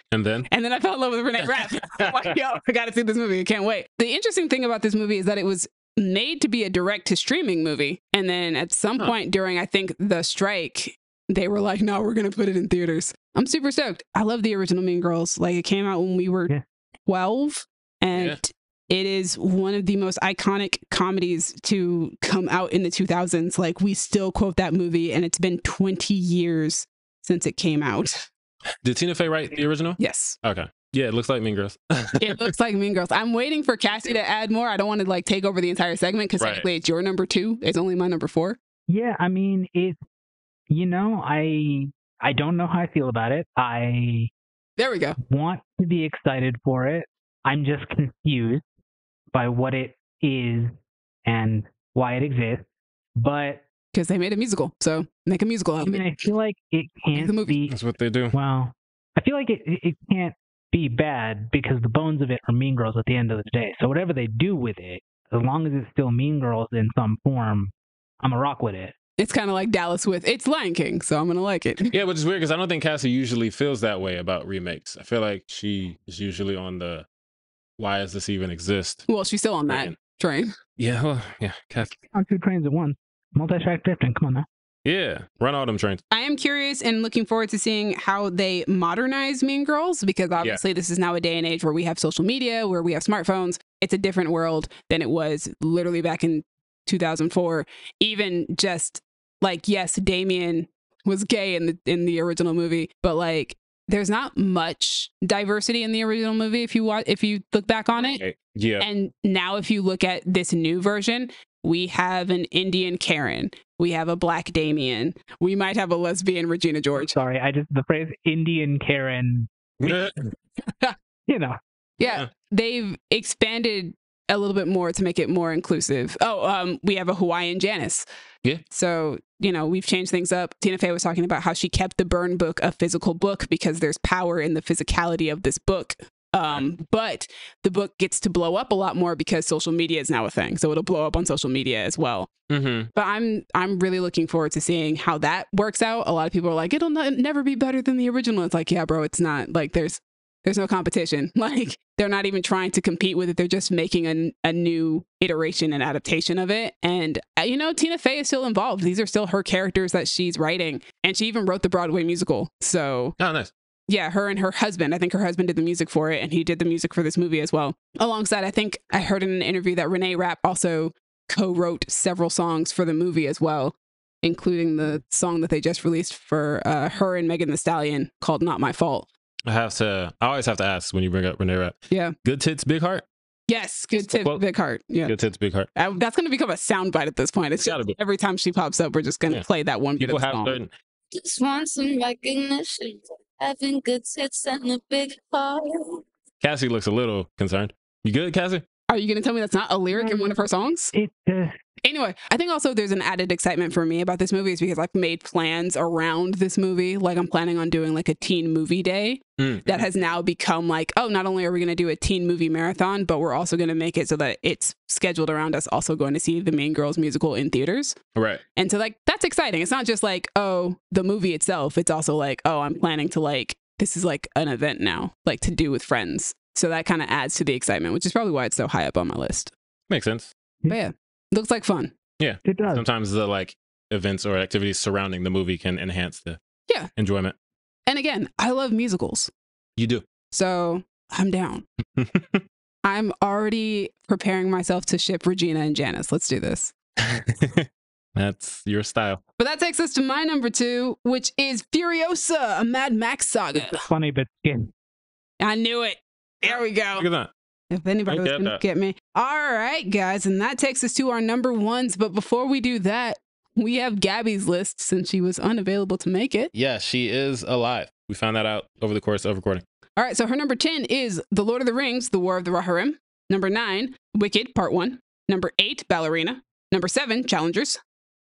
And then I fell in love with Renee Rapp. Like, yo, I gotta see this movie. I can't wait. The interesting thing about this movie is that it was made to be a direct-to-streaming movie. And then at some point during, I think, the strike, they were like, no, we're gonna put it in theaters. I'm super stoked. I love the original Mean Girls. Like, it came out when we were 12. And it is one of the most iconic comedies to come out in the 2000s. Like, we still quote that movie, and it's been 20 years since it came out. Did Tina Fey write the original? Yes. Okay. Yeah, it looks like Mean Girls. It looks like Mean Girls. I'm waiting for Cassie to add more. I don't want to like take over the entire segment because technically it's your number two. It's only my number four. Yeah, I mean, it. You know, I don't know how I feel about it. There we go. Want to be excited for it. I'm just confused by what it is and why it exists. But because they made a musical, so make a musical out of it. I mean, I feel like it can't be. That's what they do. Well, I feel like it can't be bad because the bones of it are Mean Girls at the end of the day. So whatever they do with it, as long as it's still Mean Girls in some form, I'm a rock with it. It's kind of like Dallas with it's Lion King, so I'm going to like it. Yeah, which is weird because I don't think Cassie usually feels that way about remakes. I feel like she is usually on the why does this even exist? Well, she's still on that train. Yeah, well, yeah, Cassie. On two trains at once. Multi-track drifting, come on now. Yeah, run all them trains. I am curious and looking forward to seeing how they modernize Mean Girls because obviously this is now a day and age where we have social media, where we have smartphones. It's a different world than it was literally back in 2004. Even just... like, yes, Damien was gay in the original movie, but like, there's not much diversity in the original movie if you look back on it. Yeah. And now, if you look at this new version, we have an Indian Karen, we have a Black Damien, we might have a lesbian Regina George. Sorry, the phrase Indian Karen. You know. Yeah, they've expanded a little bit more to make it more inclusive. Oh, we have a Hawaiian Janice. Yeah. So, you know, we've changed things up. Tina Fey was talking about how she kept the Burn book a physical book because there's power in the physicality of this book. But the book gets to blow up a lot more because social media is now a thing. So it'll blow up on social media as well. Mm-hmm. But I'm really looking forward to seeing how that works out. A lot of people are like, it'll never be better than the original. It's like, yeah, bro, it's not. Like, there's no competition. Like, they're not even trying to compete with it. They're just making a new iteration and adaptation of it. And, you know, Tina Fey is still involved. These are still her characters that she's writing. And she even wrote the Broadway musical. So, oh, nice. Yeah, her and her husband. I think her husband did the music for it. And he did the music for this movie as well. Alongside, I think I heard in an interview that Renee Rapp also co-wrote several songs for the movie as well, including the song that they just released for her and Megan Thee Stallion called Not My Fault. I always have to ask when you bring up Renee Rapp. Yeah. Good tits, big heart? Yes. Good tits, big heart. Yeah. Good tits, big heart. That's going to become a soundbite at this point. It's gotta be. Every time she pops up, we're just going to play that one bit of song. Just want some recognition. Having good tits and a big heart. Cassie looks a little concerned. You good, Cassie? Are you going to tell me that's not a lyric in one of her songs? Anyway, I think also there's an added excitement for me about this movie is because I've made plans around this movie. Like, I'm planning on doing like a teen movie day that has now become like, oh, not only are we going to do a teen movie marathon, but we're also going to make it so that it's scheduled around us also going to see the Mean Girls musical in theaters. Right. And so like, that's exciting. It's not just like, oh, the movie itself. It's also like, oh, I'm planning to like, this is like an event now, like to do with friends. So that kind of adds to the excitement, which is probably why it's so high up on my list. Makes sense. But yeah, looks like fun. Yeah, it does. Sometimes the like events or activities surrounding the movie can enhance the enjoyment. And again, I love musicals. You do. So I'm down. I'm already preparing myself to ship Regina and Janice. Let's do this. That's your style. But that takes us to my number two, which is Furiosa, a Mad Max saga. It's funny, but skin. I knew it. There we go. Look at that. If anybody was going to get me. All right, guys. And that takes us to our number ones. But before we do that, we have Gabby's list since she was unavailable to make it. Yeah, she is alive. We found that out over the course of recording. All right. So her number 10 is The Lord of the Rings, The War of the Rohirrim. Number 9, Wicked, Part 1. Number 8, Ballerina. Number 7, Challengers.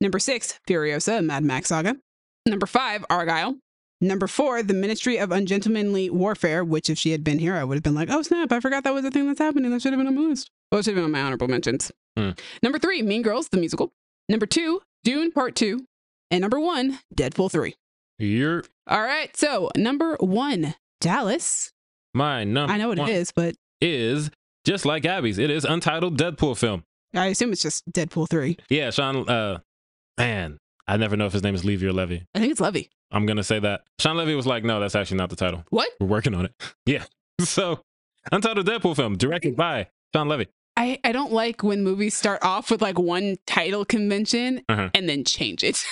Number 6, Furiosa, Mad Max Saga. Number 5, Argyle. Number 4, The Ministry of Ungentlemanly Warfare, which if she had been here, I would have been like, oh, snap, I forgot that was a thing that's happening. That should have been on my list. Well, it should have been on my honorable mentions. Number 3, Mean Girls, the musical. Number 2, Dune Part 2. And number 1, Deadpool 3. Here. All right. So number 1, Dallas. My number I know what it is, but. Is just like Abby's. It is Untitled Deadpool film. I assume it's just Deadpool 3. Yeah, Sean, man, I never know if his name is Levy or Levy. I think it's Levy. I'm going to say that. Sean Levy was like, no, that's actually not the title. What? We're working on it. Yeah. So, Untitled Deadpool film, directed by Sean Levy. I don't like when movies start off with like one title convention and then change it.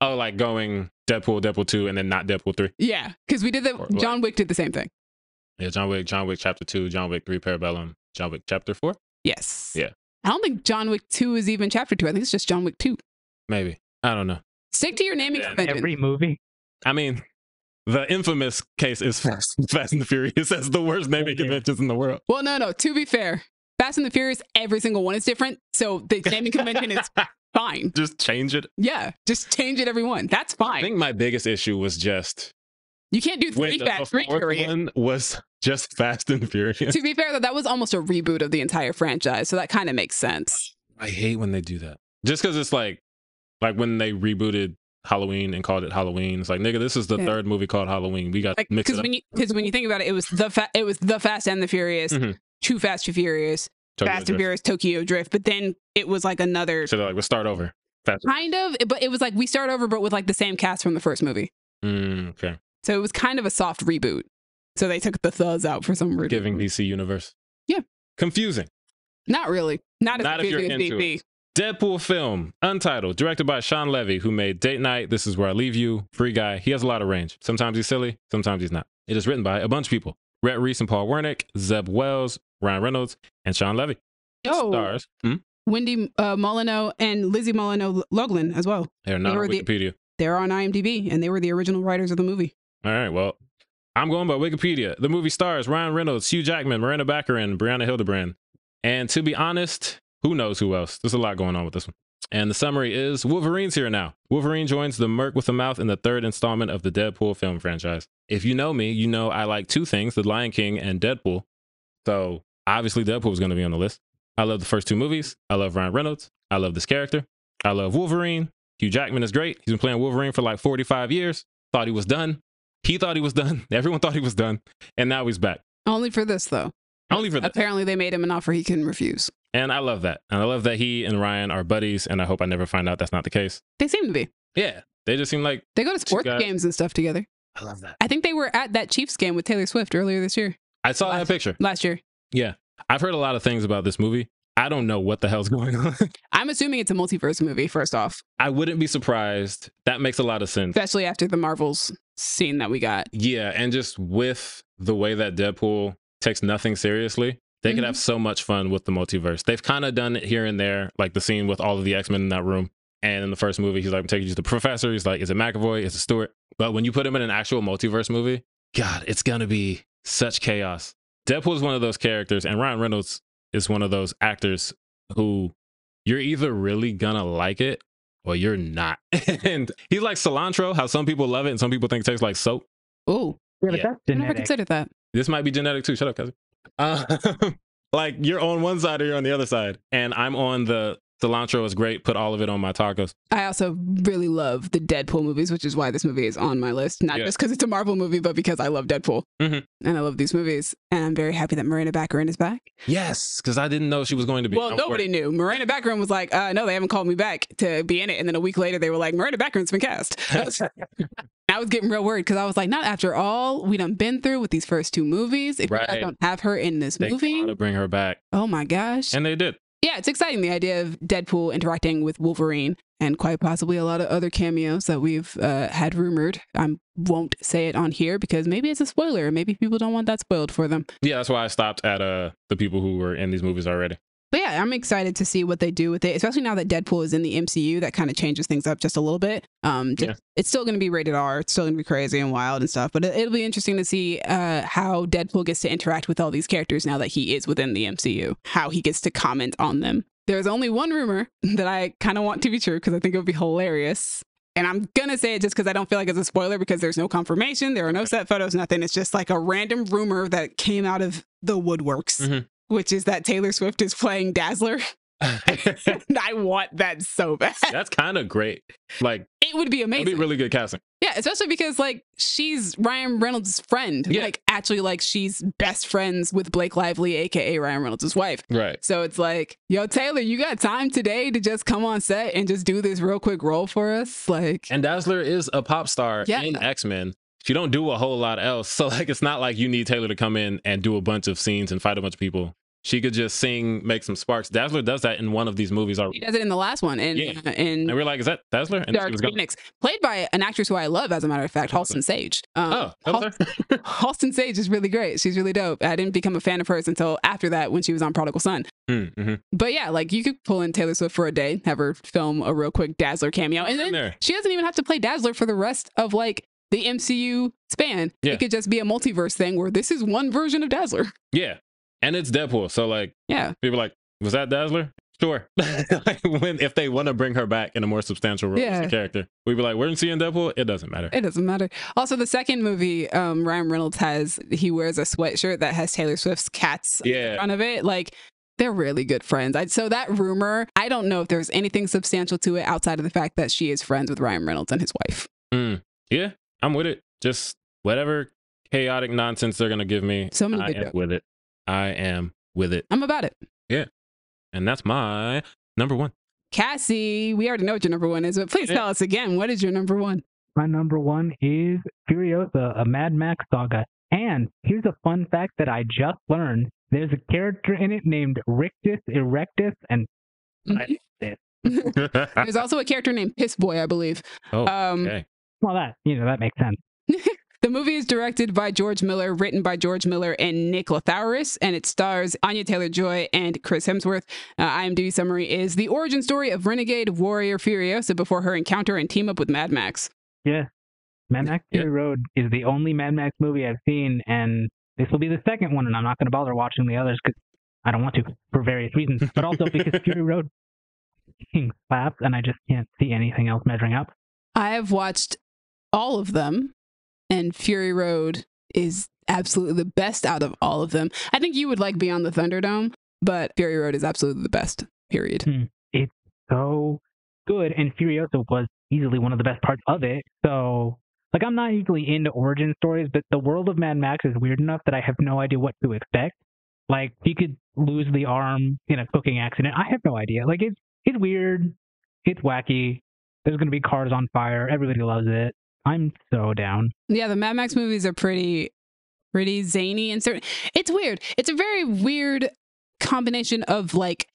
Oh, like going Deadpool, Deadpool 2, and then not Deadpool 3. Yeah. Because we did John Wick did the same thing. Yeah, John Wick Chapter 2, John Wick 3 Parabellum, John Wick Chapter 4? Yes. Yeah. I don't think John Wick 2 is even Chapter 2. I think it's just John Wick 2. Maybe. I don't know. Stick to your naming convention. Every movie. I mean, the infamous case is Fast and the Furious. That's the worst naming conventions in the world. Well, no. To be fair, Fast and the Furious, every single one is different. So the naming convention is fine. Just change it. Yeah. Just change it every one. That's fine. I think my biggest issue was just... You can't do three Fast, three Furious. One was just Fast and Furious. To be fair, though, that was almost a reboot of the entire franchise, so that kind of makes sense. I hate when they do that. Just because it's like when they rebooted Halloween and called it Halloween. It's like, nigga, this is the third movie called Halloween. We got mixed up. Because when you think about it, it was the Fast and the Furious, Too Fast, Too Furious, Fast and Furious, Tokyo Drift. But then it was like another. So they're like, we'll start over. Kind of, but it was like we start over, but with like the same cast from the first movie. Okay. So it was kind of a soft reboot. So they took the thuds out for some reason. Giving DC Universe. Yeah. Confusing. Not really. Not if you're into it. Deadpool film, Untitled, directed by Sean Levy, who made Date Night, This Is Where I Leave You, Free Guy. He has a lot of range. Sometimes he's silly, sometimes he's not. It is written by a bunch of people. Rhett Reese and Paul Wernick, Zeb Wells, Ryan Reynolds, and Sean Levy. Stars. Wendy Molyneux and Lizzie Molyneux-Loughlin as well. They're not on Wikipedia. They're on IMDb, and they were the original writers of the movie. All right, well, I'm going by Wikipedia. The movie stars Ryan Reynolds, Hugh Jackman, Miranda Baccarin, Brianna Hildebrand. And to be honest, who knows who else? There's a lot going on with this one. And the summary is Wolverine's here now. Wolverine joins the Merc with a Mouth in the third installment of the Deadpool film franchise. If you know me, you know I like two things, The Lion King and Deadpool. So obviously Deadpool was going to be on the list. I love the first two movies. I love Ryan Reynolds. I love this character. I love Wolverine. Hugh Jackman is great. He's been playing Wolverine for like 45 years. Thought he was done. He thought he was done. Everyone thought he was done. And now he's back. Only for this, though. Only for this. Apparently, they made him an offer he couldn't refuse. And I love that. And I love that he and Ryan are buddies. And I hope I never find out that's not the case. They seem to be. Yeah. They just seem like... They go to sports games and stuff together. I love that. I think they were at that Chiefs game with Taylor Swift earlier this year. I saw that picture. Last year. Yeah. I've heard a lot of things about this movie. I don't know what the hell's going on. I'm assuming it's a multiverse movie, first off. I wouldn't be surprised. That makes a lot of sense. Especially after the Marvels scene that we got. Yeah, and just with the way that Deadpool takes nothing seriously, they could have so much fun with the multiverse. They've kind of done it here and there, like the scene with all of the X-Men in that room. And in the first movie, he's like, I'm taking you to the professor. He's like, is it McAvoy? Is it Stewart? But when you put him in an actual multiverse movie, God, it's going to be such chaos. Deadpool's one of those characters, and Ryan Reynolds is one of those actors who you're either really gonna like it or you're not. And he's like cilantro, how some people love it and some people think it tastes like soap. Oh, yeah. I never considered that. This might be genetic too. Shut up, cousin. Like you're on one side or you're on the other side. And I'm on the cilantro is great. Put all of it on my tacos. I also really love the Deadpool movies, which is why this movie is on my list. Not just because it's a Marvel movie, but because I love Deadpool. And I love these movies. And I'm very happy that Miranda Baccarin is back. Yes, because I didn't know she was going to be. Well, nobody knew. Miranda Baccarin was like, no, they haven't called me back to be in it. And then a week later, they were like, Miranda Baccarin's been cast. I was getting real worried because I was like, not after all we done been through with these first two movies. If I don't have her in this movie. They gotta bring her back. Oh my gosh. And they did. Yeah, it's exciting, the idea of Deadpool interacting with Wolverine and quite possibly a lot of other cameos that we've had rumored. I won't say it on here because maybe it's a spoiler. Maybe people don't want that spoiled for them. Yeah, that's why I stopped at the people who were in these movies already. But yeah, I'm excited to see what they do with it, especially now that Deadpool is in the MCU. That kind of changes things up just a little bit. It's still going to be rated R. It's still going to be crazy and wild and stuff. But it'll be interesting to see how Deadpool gets to interact with all these characters now that he is within the MCU, how he gets to comment on them. There's only one rumor that I kind of want to be true because I think it would be hilarious. And I'm going to say it just because I don't feel like it's a spoiler because there's no confirmation. There are no set photos, nothing. It's just like a random rumor that came out of the woodworks. Which is that Taylor Swift is playing Dazzler. I want that so bad. That's kind of great. Like, it would be amazing. It'd be really good casting. Yeah, especially because like she's Ryan Reynolds' friend. Yeah. Like actually, like she's best friends with Blake Lively, aka Ryan Reynolds' wife. Right. So it's like, yo, Taylor, you got time today to just come on set and just do this real quick role for us, like. And Dazzler is a pop star in X-Men. She don't do a whole lot else, so like it's not like you need Taylor to come in and do a bunch of scenes and fight a bunch of people. She could just sing, make some sparks. Dazzler does that in one of these movies already. He does it in the last one. And we're like, is that Dazzler? And Dark Phoenix, played by an actress who I love, as a matter of fact, Halston Sage. Halston Sage is really great. She's really dope. I didn't become a fan of hers until after that, when she was on Prodigal Son. Mm-hmm. But yeah, like, you could pull in Taylor Swift for a day, have her film a real quick Dazzler cameo, and then she doesn't even have to play Dazzler for the rest of, like, the MCU span. Yeah. It could just be a multiverse thing where this is one version of Dazzler. Yeah. And it's Deadpool, so, like, yeah, people are like, was that Dazzler? Sure. Like, if they want to bring her back in a more substantial role as a character, we'd be like, we're seeing Deadpool. It doesn't matter. It doesn't matter. Also, the second movie, Ryan Reynolds wears a sweatshirt that has Taylor Swift's cats in front of it. Like, they're really good friends. So that rumor, I don't know if there's anything substantial to it outside of the fact that she is friends with Ryan Reynolds and his wife. Mm. Yeah, I'm with it. Just whatever chaotic nonsense they're gonna give me, I am with it. I'm about it. Yeah. And that's my number one. Cassie, we already know what your number one is, but please tell us again. What is your number one? My number one is Furiosa, a Mad Max saga. And here's a fun fact that I just learned. There's a character in it named Rictus, Erectus, and... There's also a character named Piss Boy, I believe. Oh, okay. Well, that makes sense. The movie is directed by George Miller, written by George Miller and Nick Lathouris, and it stars Anya Taylor-Joy and Chris Hemsworth. IMDb summary is the origin story of renegade warrior Furiosa before her encounter and team up with Mad Max. Yeah. Mad Max Fury Road is the only Mad Max movie I've seen, and this will be the second one, and I'm not going to bother watching the others because I don't want to, for various reasons, but also because Fury Road slaps, and I just can't see anything else measuring up. I have watched all of them. And Fury Road is absolutely the best out of all of them. I think you would like Beyond the Thunderdome, but Fury Road is absolutely the best, period. It's so good. And Furiosa was easily one of the best parts of it. So, like, I'm not usually into origin stories, but the world of Mad Max is weird enough that I have no idea what to expect. Like, he could lose the arm in a cooking accident. I have no idea. Like, it's weird. It's wacky. There's going to be cars on fire. Everybody loves it. I'm so down. Yeah, the Mad Max movies are pretty zany, and it's weird. It's a very weird combination of, like,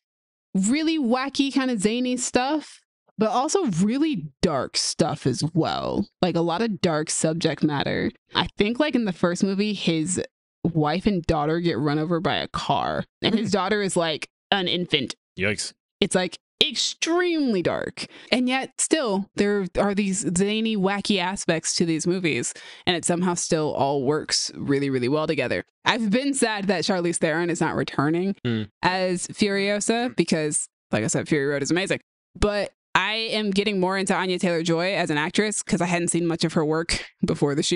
really wacky kind of zany stuff, but also really dark stuff as well. Like, a lot of dark subject matter. I think, like, in the first movie, his wife and daughter get run over by a car, and his daughter is, like, an infant. Yikes. It's, like, extremely dark, and yet still there are these zany, wacky aspects to these movies, and it somehow still all works really, really well together. I've been sad that Charlize Theron is not returning as Furiosa, because, like I said, Fury Road is amazing, but I am getting more into Anya Taylor-Joy as an actress because I hadn't seen much of her work before last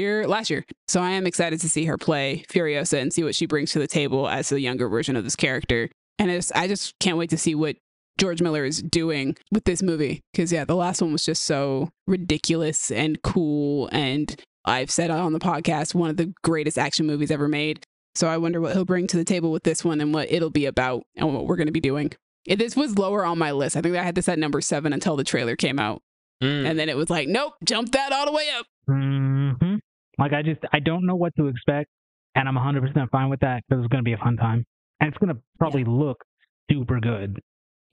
year, so I am excited to see her play Furiosa and see what she brings to the table as the younger version of this character. And I just can't wait to see what George Miller is doing with this movie, because the last one was just so ridiculous and cool, and I've said on the podcast, one of the greatest action movies ever made. So I wonder what he'll bring to the table with this one, and what it'll be about, and what we're going to be doing. This was lower on my list. I think I had this at number 7 until the trailer came out, and then it was like, nope, jump that all the way up. Mm-hmm. Like, I don't know what to expect, and I'm 100% fine with that, because it's going to be a fun time, and it's going to probably look super good.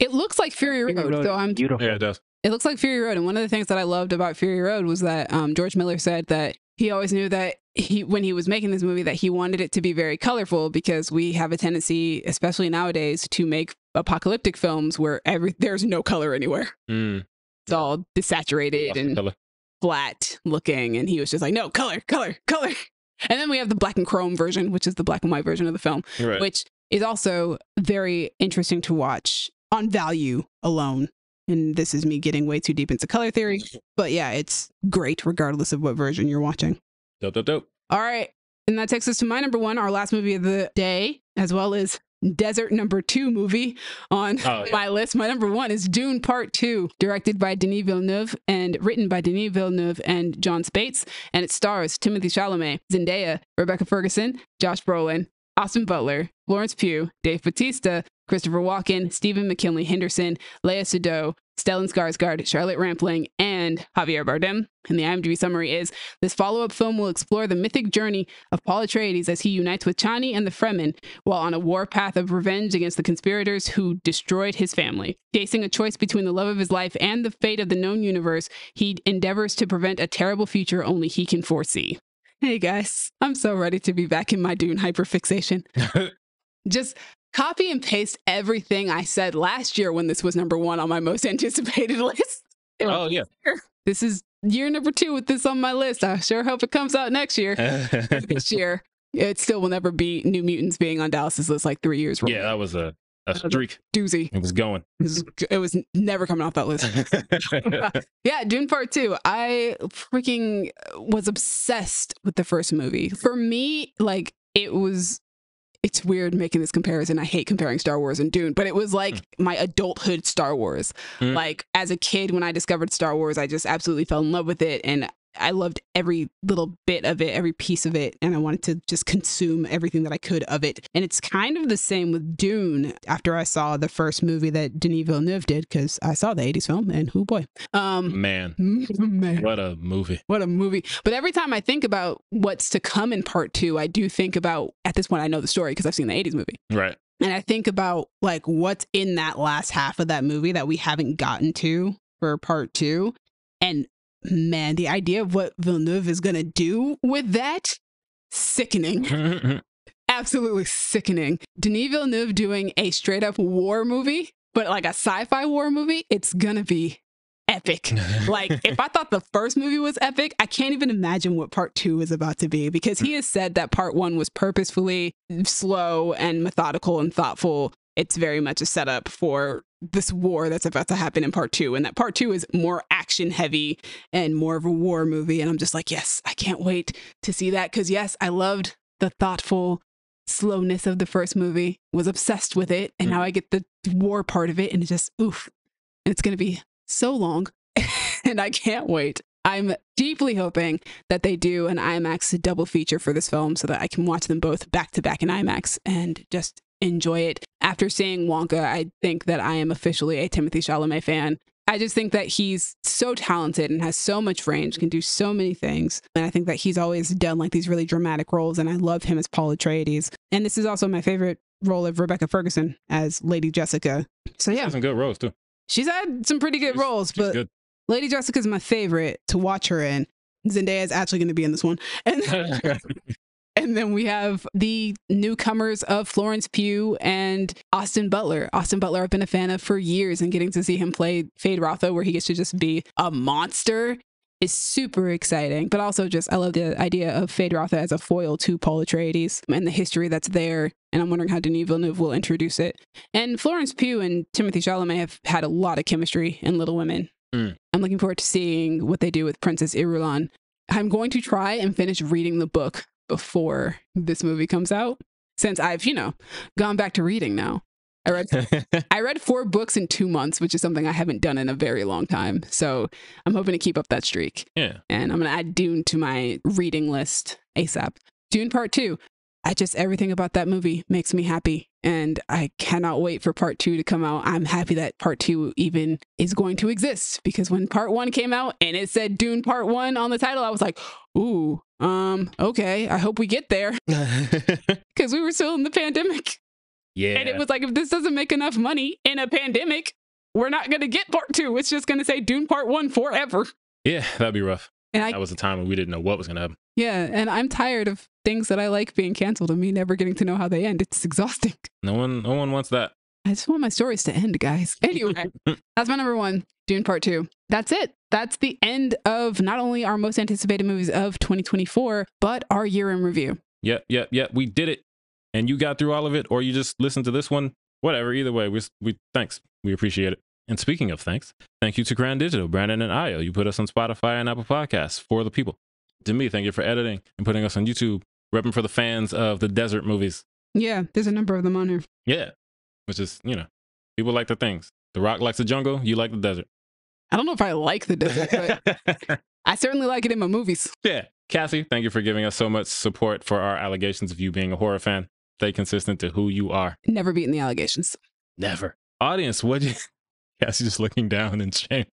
It looks like Fury Road, so I'm beautiful. Yeah, it does. It looks like Fury Road, and one of the things that I loved about Fury Road was that George Miller said that he always knew that when he was making this movie, that he wanted it to be very colorful, because we have a tendency, especially nowadays, to make apocalyptic films where there's no color anywhere. It's all desaturated and flat looking, and he was just like, no, color, color, color. And then we have the black and chrome version, which is the black and white version of the film, which is also very interesting to watch on value alone. And this is me getting way too deep into color theory, but yeah, it's great regardless of what version you're watching. Dope. All right, and that takes us to my number one, our last movie of the day, as well as desert number 2 movie on my list. My number one is Dune Part 2, directed by Denis Villeneuve and written by Denis Villeneuve and John Spates, and it stars Timothée Chalamet, Zendaya, Rebecca Ferguson, Josh Brolin, Austin Butler, Lawrence Pugh, Dave Bautista, Christopher Walken, Stephen McKinley Henderson, Lea Seydoux, Stellan Skarsgård, Charlotte Rampling, and Javier Bardem. And the IMDb summary is, this follow-up film will explore the mythic journey of Paul Atreides as he unites with Chani and the Fremen while on a war path of revenge against the conspirators who destroyed his family. Facing a choice between the love of his life and the fate of the known universe, he endeavors to prevent a terrible future only he can foresee. Hey guys, I'm so ready to be back in my Dune hyperfixation. Just copy and paste everything I said last year when this was #1 on my most anticipated list. Oh yeah. This is year #2 with this on my list. I sure hope it comes out next year. This year, it still will never be New Mutants being on Dallas's list like 3 years. Yeah, that was a streak. Doozy. It was going. It was never coming off that list. Yeah, Dune Part 2. I freaking was obsessed with the first movie. For me, like, it's weird making this comparison. I hate comparing Star Wars and Dune, but it was like my adulthood Star Wars. Like, as a kid, when I discovered Star Wars, I just absolutely fell in love with it, and I loved every little bit of it, every piece of it, and I wanted to just consume everything that I could of it. And it's kind of the same with Dune. After I saw the first movie that Denis Villeneuve did, because I saw the 80s film, and oh boy. Man. What a movie. What a movie. But every time I think about what's to come in Part 2, I do think about, at this point, I know the story because I've seen the 80s movie. Right. And I think about, like, what's in that last half of that movie that we haven't gotten to for Part 2. And man, the idea of what Villeneuve is going to do with that, sickening. Absolutely sickening. Denis Villeneuve doing a straight up war movie, but like a sci-fi war movie, it's going to be epic. Like, if I thought the first movie was epic, I can't even imagine what Part 2 is about to be, because he has said that Part 1 was purposefully slow and methodical and thoughtful. It's very much a setup for this war that's about to happen in Part 2, and that Part 2 is more action heavy and more of a war movie. And I'm just like, yes, I can't wait to see that. Cause yes, I loved the thoughtful slowness of the first movie, was obsessed with it. And now I get the war part of it, and it just, oof, and it's going to be so long and I can't wait. I'm deeply hoping that they do an IMAX double feature for this film so that I can watch them both back to back in IMAX and just enjoy it. After seeing Wonka, I think that I am officially a Timothée Chalamet fan. I just think that he's so talented and has so much range, can do so many things. And I think that he's always done like these really dramatic roles, and I love him as Paul Atreides. And this is also my favorite role of Rebecca Ferguson as Lady Jessica. So yeah. She's had some good roles too. She's had some pretty good roles, but good. Lady Jessica's my favorite to watch her in. Zendaya is actually going to be in this one. And and then we have the newcomers of Florence Pugh and Austin Butler. Austin Butler, I've been a fan of for years, and getting to see him play Fade Rotho, where he gets to just be a monster, is super exciting. But also just, I love the idea of Fade Rotho as a foil to Paul Atreides and the history that's there. And I'm wondering how Denis Villeneuve will introduce it. And Florence Pugh and Timothée Chalamet have had a lot of chemistry in Little Women. I'm looking forward to seeing what they do with Princess Irulan. I'm going to try and finish reading the book before this movie comes out, since I've, you know, gone back to reading now. I read 4 books in 2 months, which is something I haven't done in a very long time. So I'm hoping to keep up that streak. Yeah. And I'm going to add Dune to my reading list ASAP. Dune Part 2. I just, everything about that movie makes me happy, and I cannot wait for Part 2 to come out. I'm happy that Part 2 even is going to exist, because when Part 1 came out and it said Dune Part 1 on the title, I was like, ooh, okay, I hope we get there, because we were still in the pandemic. Yeah. And it was like, if this doesn't make enough money in a pandemic, we're not going to get Part 2. It's just going to say Dune Part 1 forever. Yeah, that'd be rough. And that was a time when we didn't know what was going to happen. Yeah, and I'm tired of things that I like being canceled and me never getting to know how they end. It's exhausting. No one wants that. I just want my stories to end, guys. Anyway, that's my #1, Dune Part 2. That's it. That's the end of not only our most anticipated movies of 2024, but our year in review. Yep. We did it. And you got through all of it, or you just listened to this one. Whatever. Either way, we thanks. We appreciate it. And speaking of thanks, thank you to Grand Digital, Brandon, and Io. You put us on Spotify and Apple Podcasts for the people. To me, thank you for editing and putting us on YouTube, repping for the fans of the desert movies. Yeah, there's a number of them on here. Yeah, which is, you know, people like the things. The Rock likes the jungle. You like the desert. I don't know if I like the desert, but I certainly like it in my movies. Yeah. Cassie, thank you for giving us so much support for our allegations of you being a horror fan. Stay consistent to who you are. Never beaten the allegations. Never. Audience, what do you... Yes, just looking down in shame.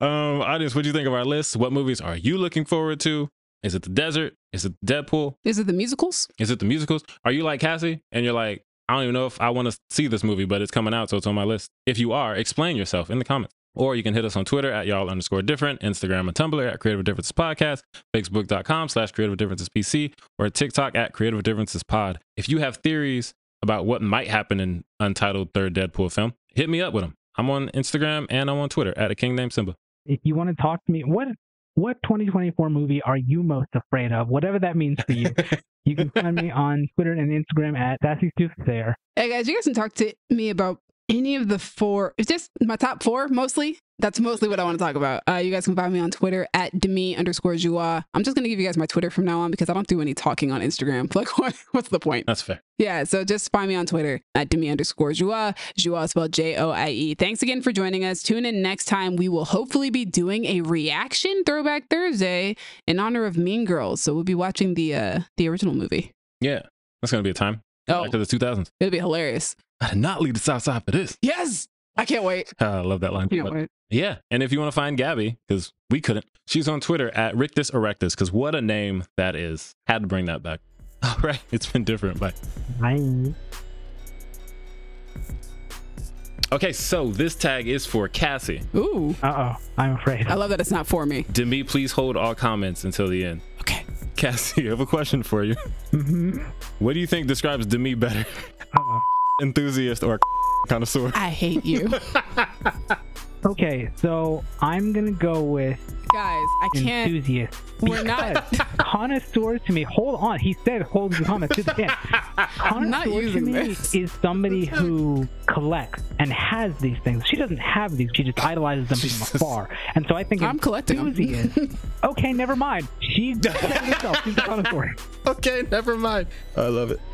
Audience, what do you think of our list? What movies are you looking forward to? Is it the desert? Is it Deadpool? Is it the musicals? Is it the musicals? Are you like Cassie and you're like, I don't even know if I want to see this movie, but it's coming out, so it's on my list. If you are, explain yourself in the comments. Or you can hit us on Twitter at y'all_different, Instagram and Tumblr at Creative Differences Podcast, Facebook.com/Creative Differences PC, or TikTok at Creative Differences Pod. If you have theories about what might happen in Untitled Third Deadpool film, hit me up with them. I'm on Instagram and I'm on Twitter at a king named Simba. If you want to talk to me, what 2024 movie are you most afraid of? Whatever that means for you. You can find me on Twitter and Instagram at @DassyStoops. Hey guys, you guys can talk to me about any of the four. It's just my top four mostly. That's mostly what I want to talk about. You guys can find me on Twitter at Demi_Jua. I'm just going to give you guys my Twitter from now on because I don't do any talking on Instagram. Like, what's the point? That's fair. Yeah, so just find me on Twitter at Demi_Jua. Jua spelled Joie. Thanks again for joining us. Tune in next time. We will hopefully be doing a reaction Throwback Thursday in honor of Mean Girls. So we'll be watching the original movie. Yeah, that's going to be a time. Oh, back to the 2000s. It'll be hilarious. I did not leave the South Side for this. Yes. I can't wait. I love that line. Yeah. And if you want to find Gabby, because we couldn't, she's on Twitter at Rictus Erectus, because what a name that is. Had to bring that back. All right. It's been different. Bye. Bye. Okay. So this tag is for Cassie. Ooh. Uh-oh. I'm afraid. I love that it's not for me. Demi, please hold all comments until the end. Okay. Cassie, I have a question for you. Mm-hmm. What do you think describes Demi better? Uh-oh. Enthusiast or connoisseur? I hate you. Okay, so I'm gonna go with, guys, I can't. Enthusiast. We're not connoisseur to me. Hold on, he said hold the comments to the end. I'm not using this. Is somebody who collects and has these things. She doesn't have these. She just idolizes them from afar. And so I think I'm collecting enthusiast. Okay, never mind. She said it herself. She's a connoisseur. Okay, never mind. I love it.